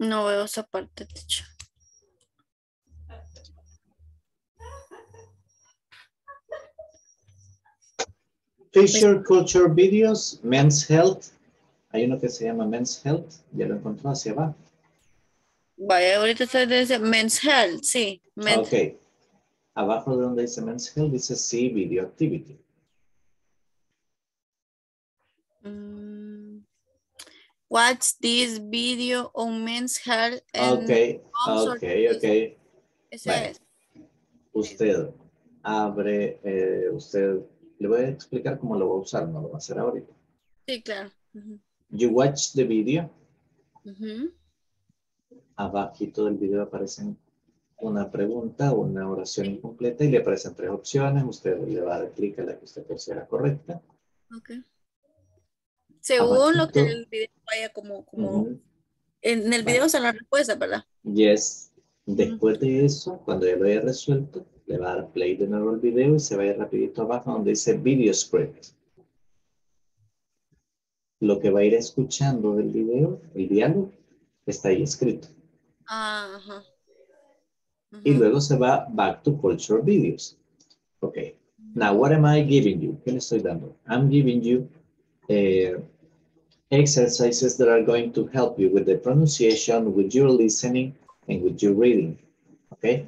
No veo esa parte, teacher. Teacher, culture videos, men's health. Hay uno que se llama men's health. Ya lo encontró, hacia abajo. Vaya, ahorita usted dice men's health, sí. Men's. Ok. Abajo de donde dice men's health, dice sí, video activity. Watch this video on men's health. And ok, ok, ok. Ese vale. Es. Usted abre, usted, le voy a explicar cómo lo voy a usar, no lo va a hacer ahorita. Sí, claro. Uh-huh. You watch the video. Uh-huh. Abajito del video aparecen una pregunta, una oración incompleta y le aparecen tres opciones. Usted le va a dar clic a la que usted considera correcta. Ok. Según abajito, lo que el video vaya como uh-huh. En el video sale la respuesta, ¿verdad? Yes. Después de eso, cuando ya lo haya resuelto, le va a dar play de nuevo el video y se va a ir rapidito abajo donde dice video script. Lo que va a ir escuchando del video, el diálogo, está ahí escrito. Ajá. Uh-huh. Y luego se va back to culture videos. Ok. Now, what am I giving you? ¿Qué le estoy dando? I'm giving you exercises that are going to help you with the pronunciation, with your listening, and with your reading. Okay?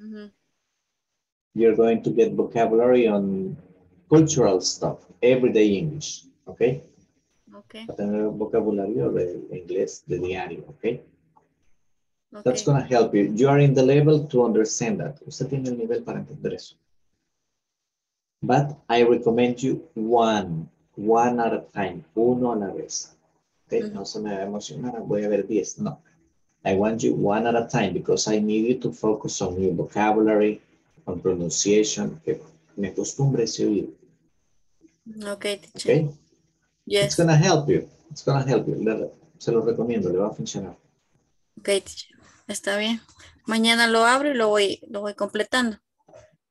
Mm-hmm. You're going to get vocabulary on cultural stuff, everyday English. Okay? Okay. Tener vocabulario de inglés de diario. Okay? Okay. That's going to help you. You are in the level to understand that. Usted tiene el nivel para entender eso. But I recommend you one at a time, uno a la vez. Okay, mm-hmm. No se me va a emocionar, voy a ver 10, no. I want you one at a time because I need you to focus on your vocabulary, on pronunciation, que me acostumbre ese oído. Okay, teacher. Okay? Yes. It's going to help you, it's going to help you. Se lo recomiendo, le va a funcionar. Okay, teacher, está bien. Mañana lo abro y lo voy completando.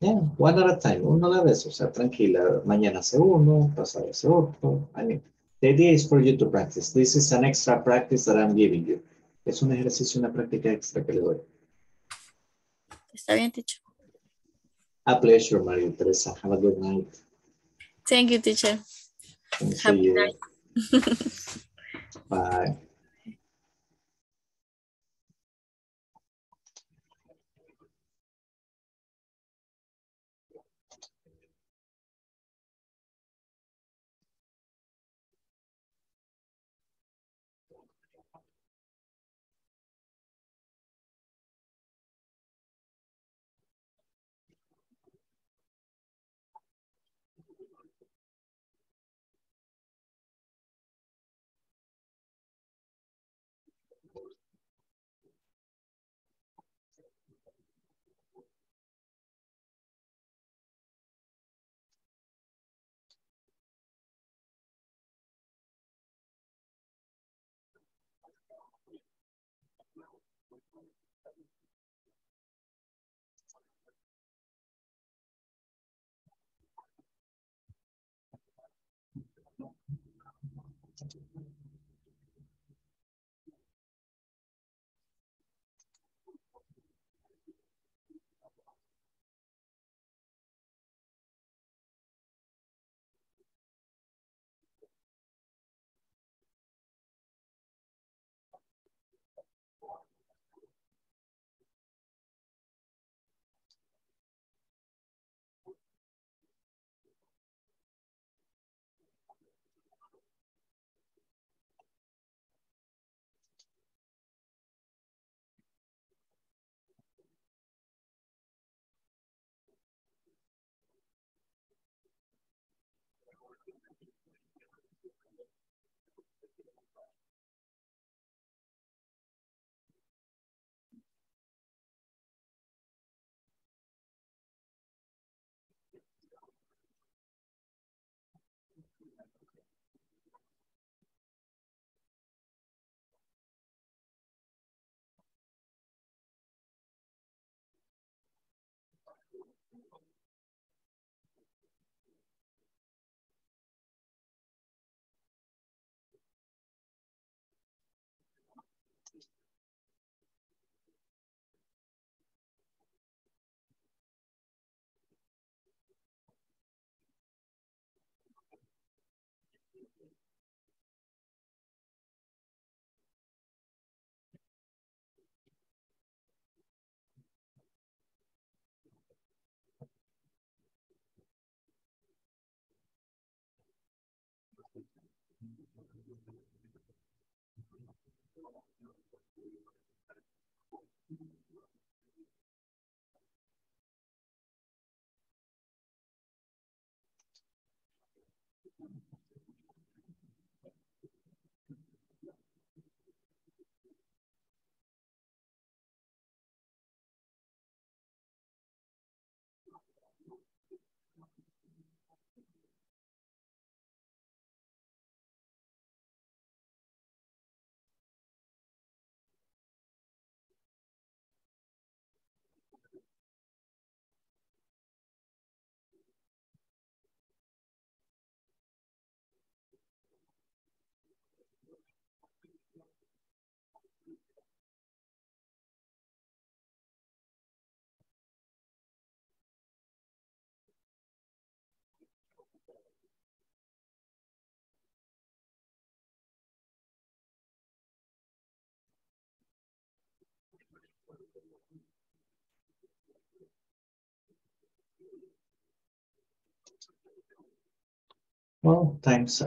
Yeah, one at a time, uno a la vez, o sea, tranquila, mañana hace uno, pasado hace otro. I mean, the idea is for you to practice. This is an extra practice that I'm giving you. Es un ejercicio, una práctica extra que le doy. Está bien, teacher. A pleasure, María Teresa. Have a good night. Thank you, teacher. Happy night. Bye. Well, thanks.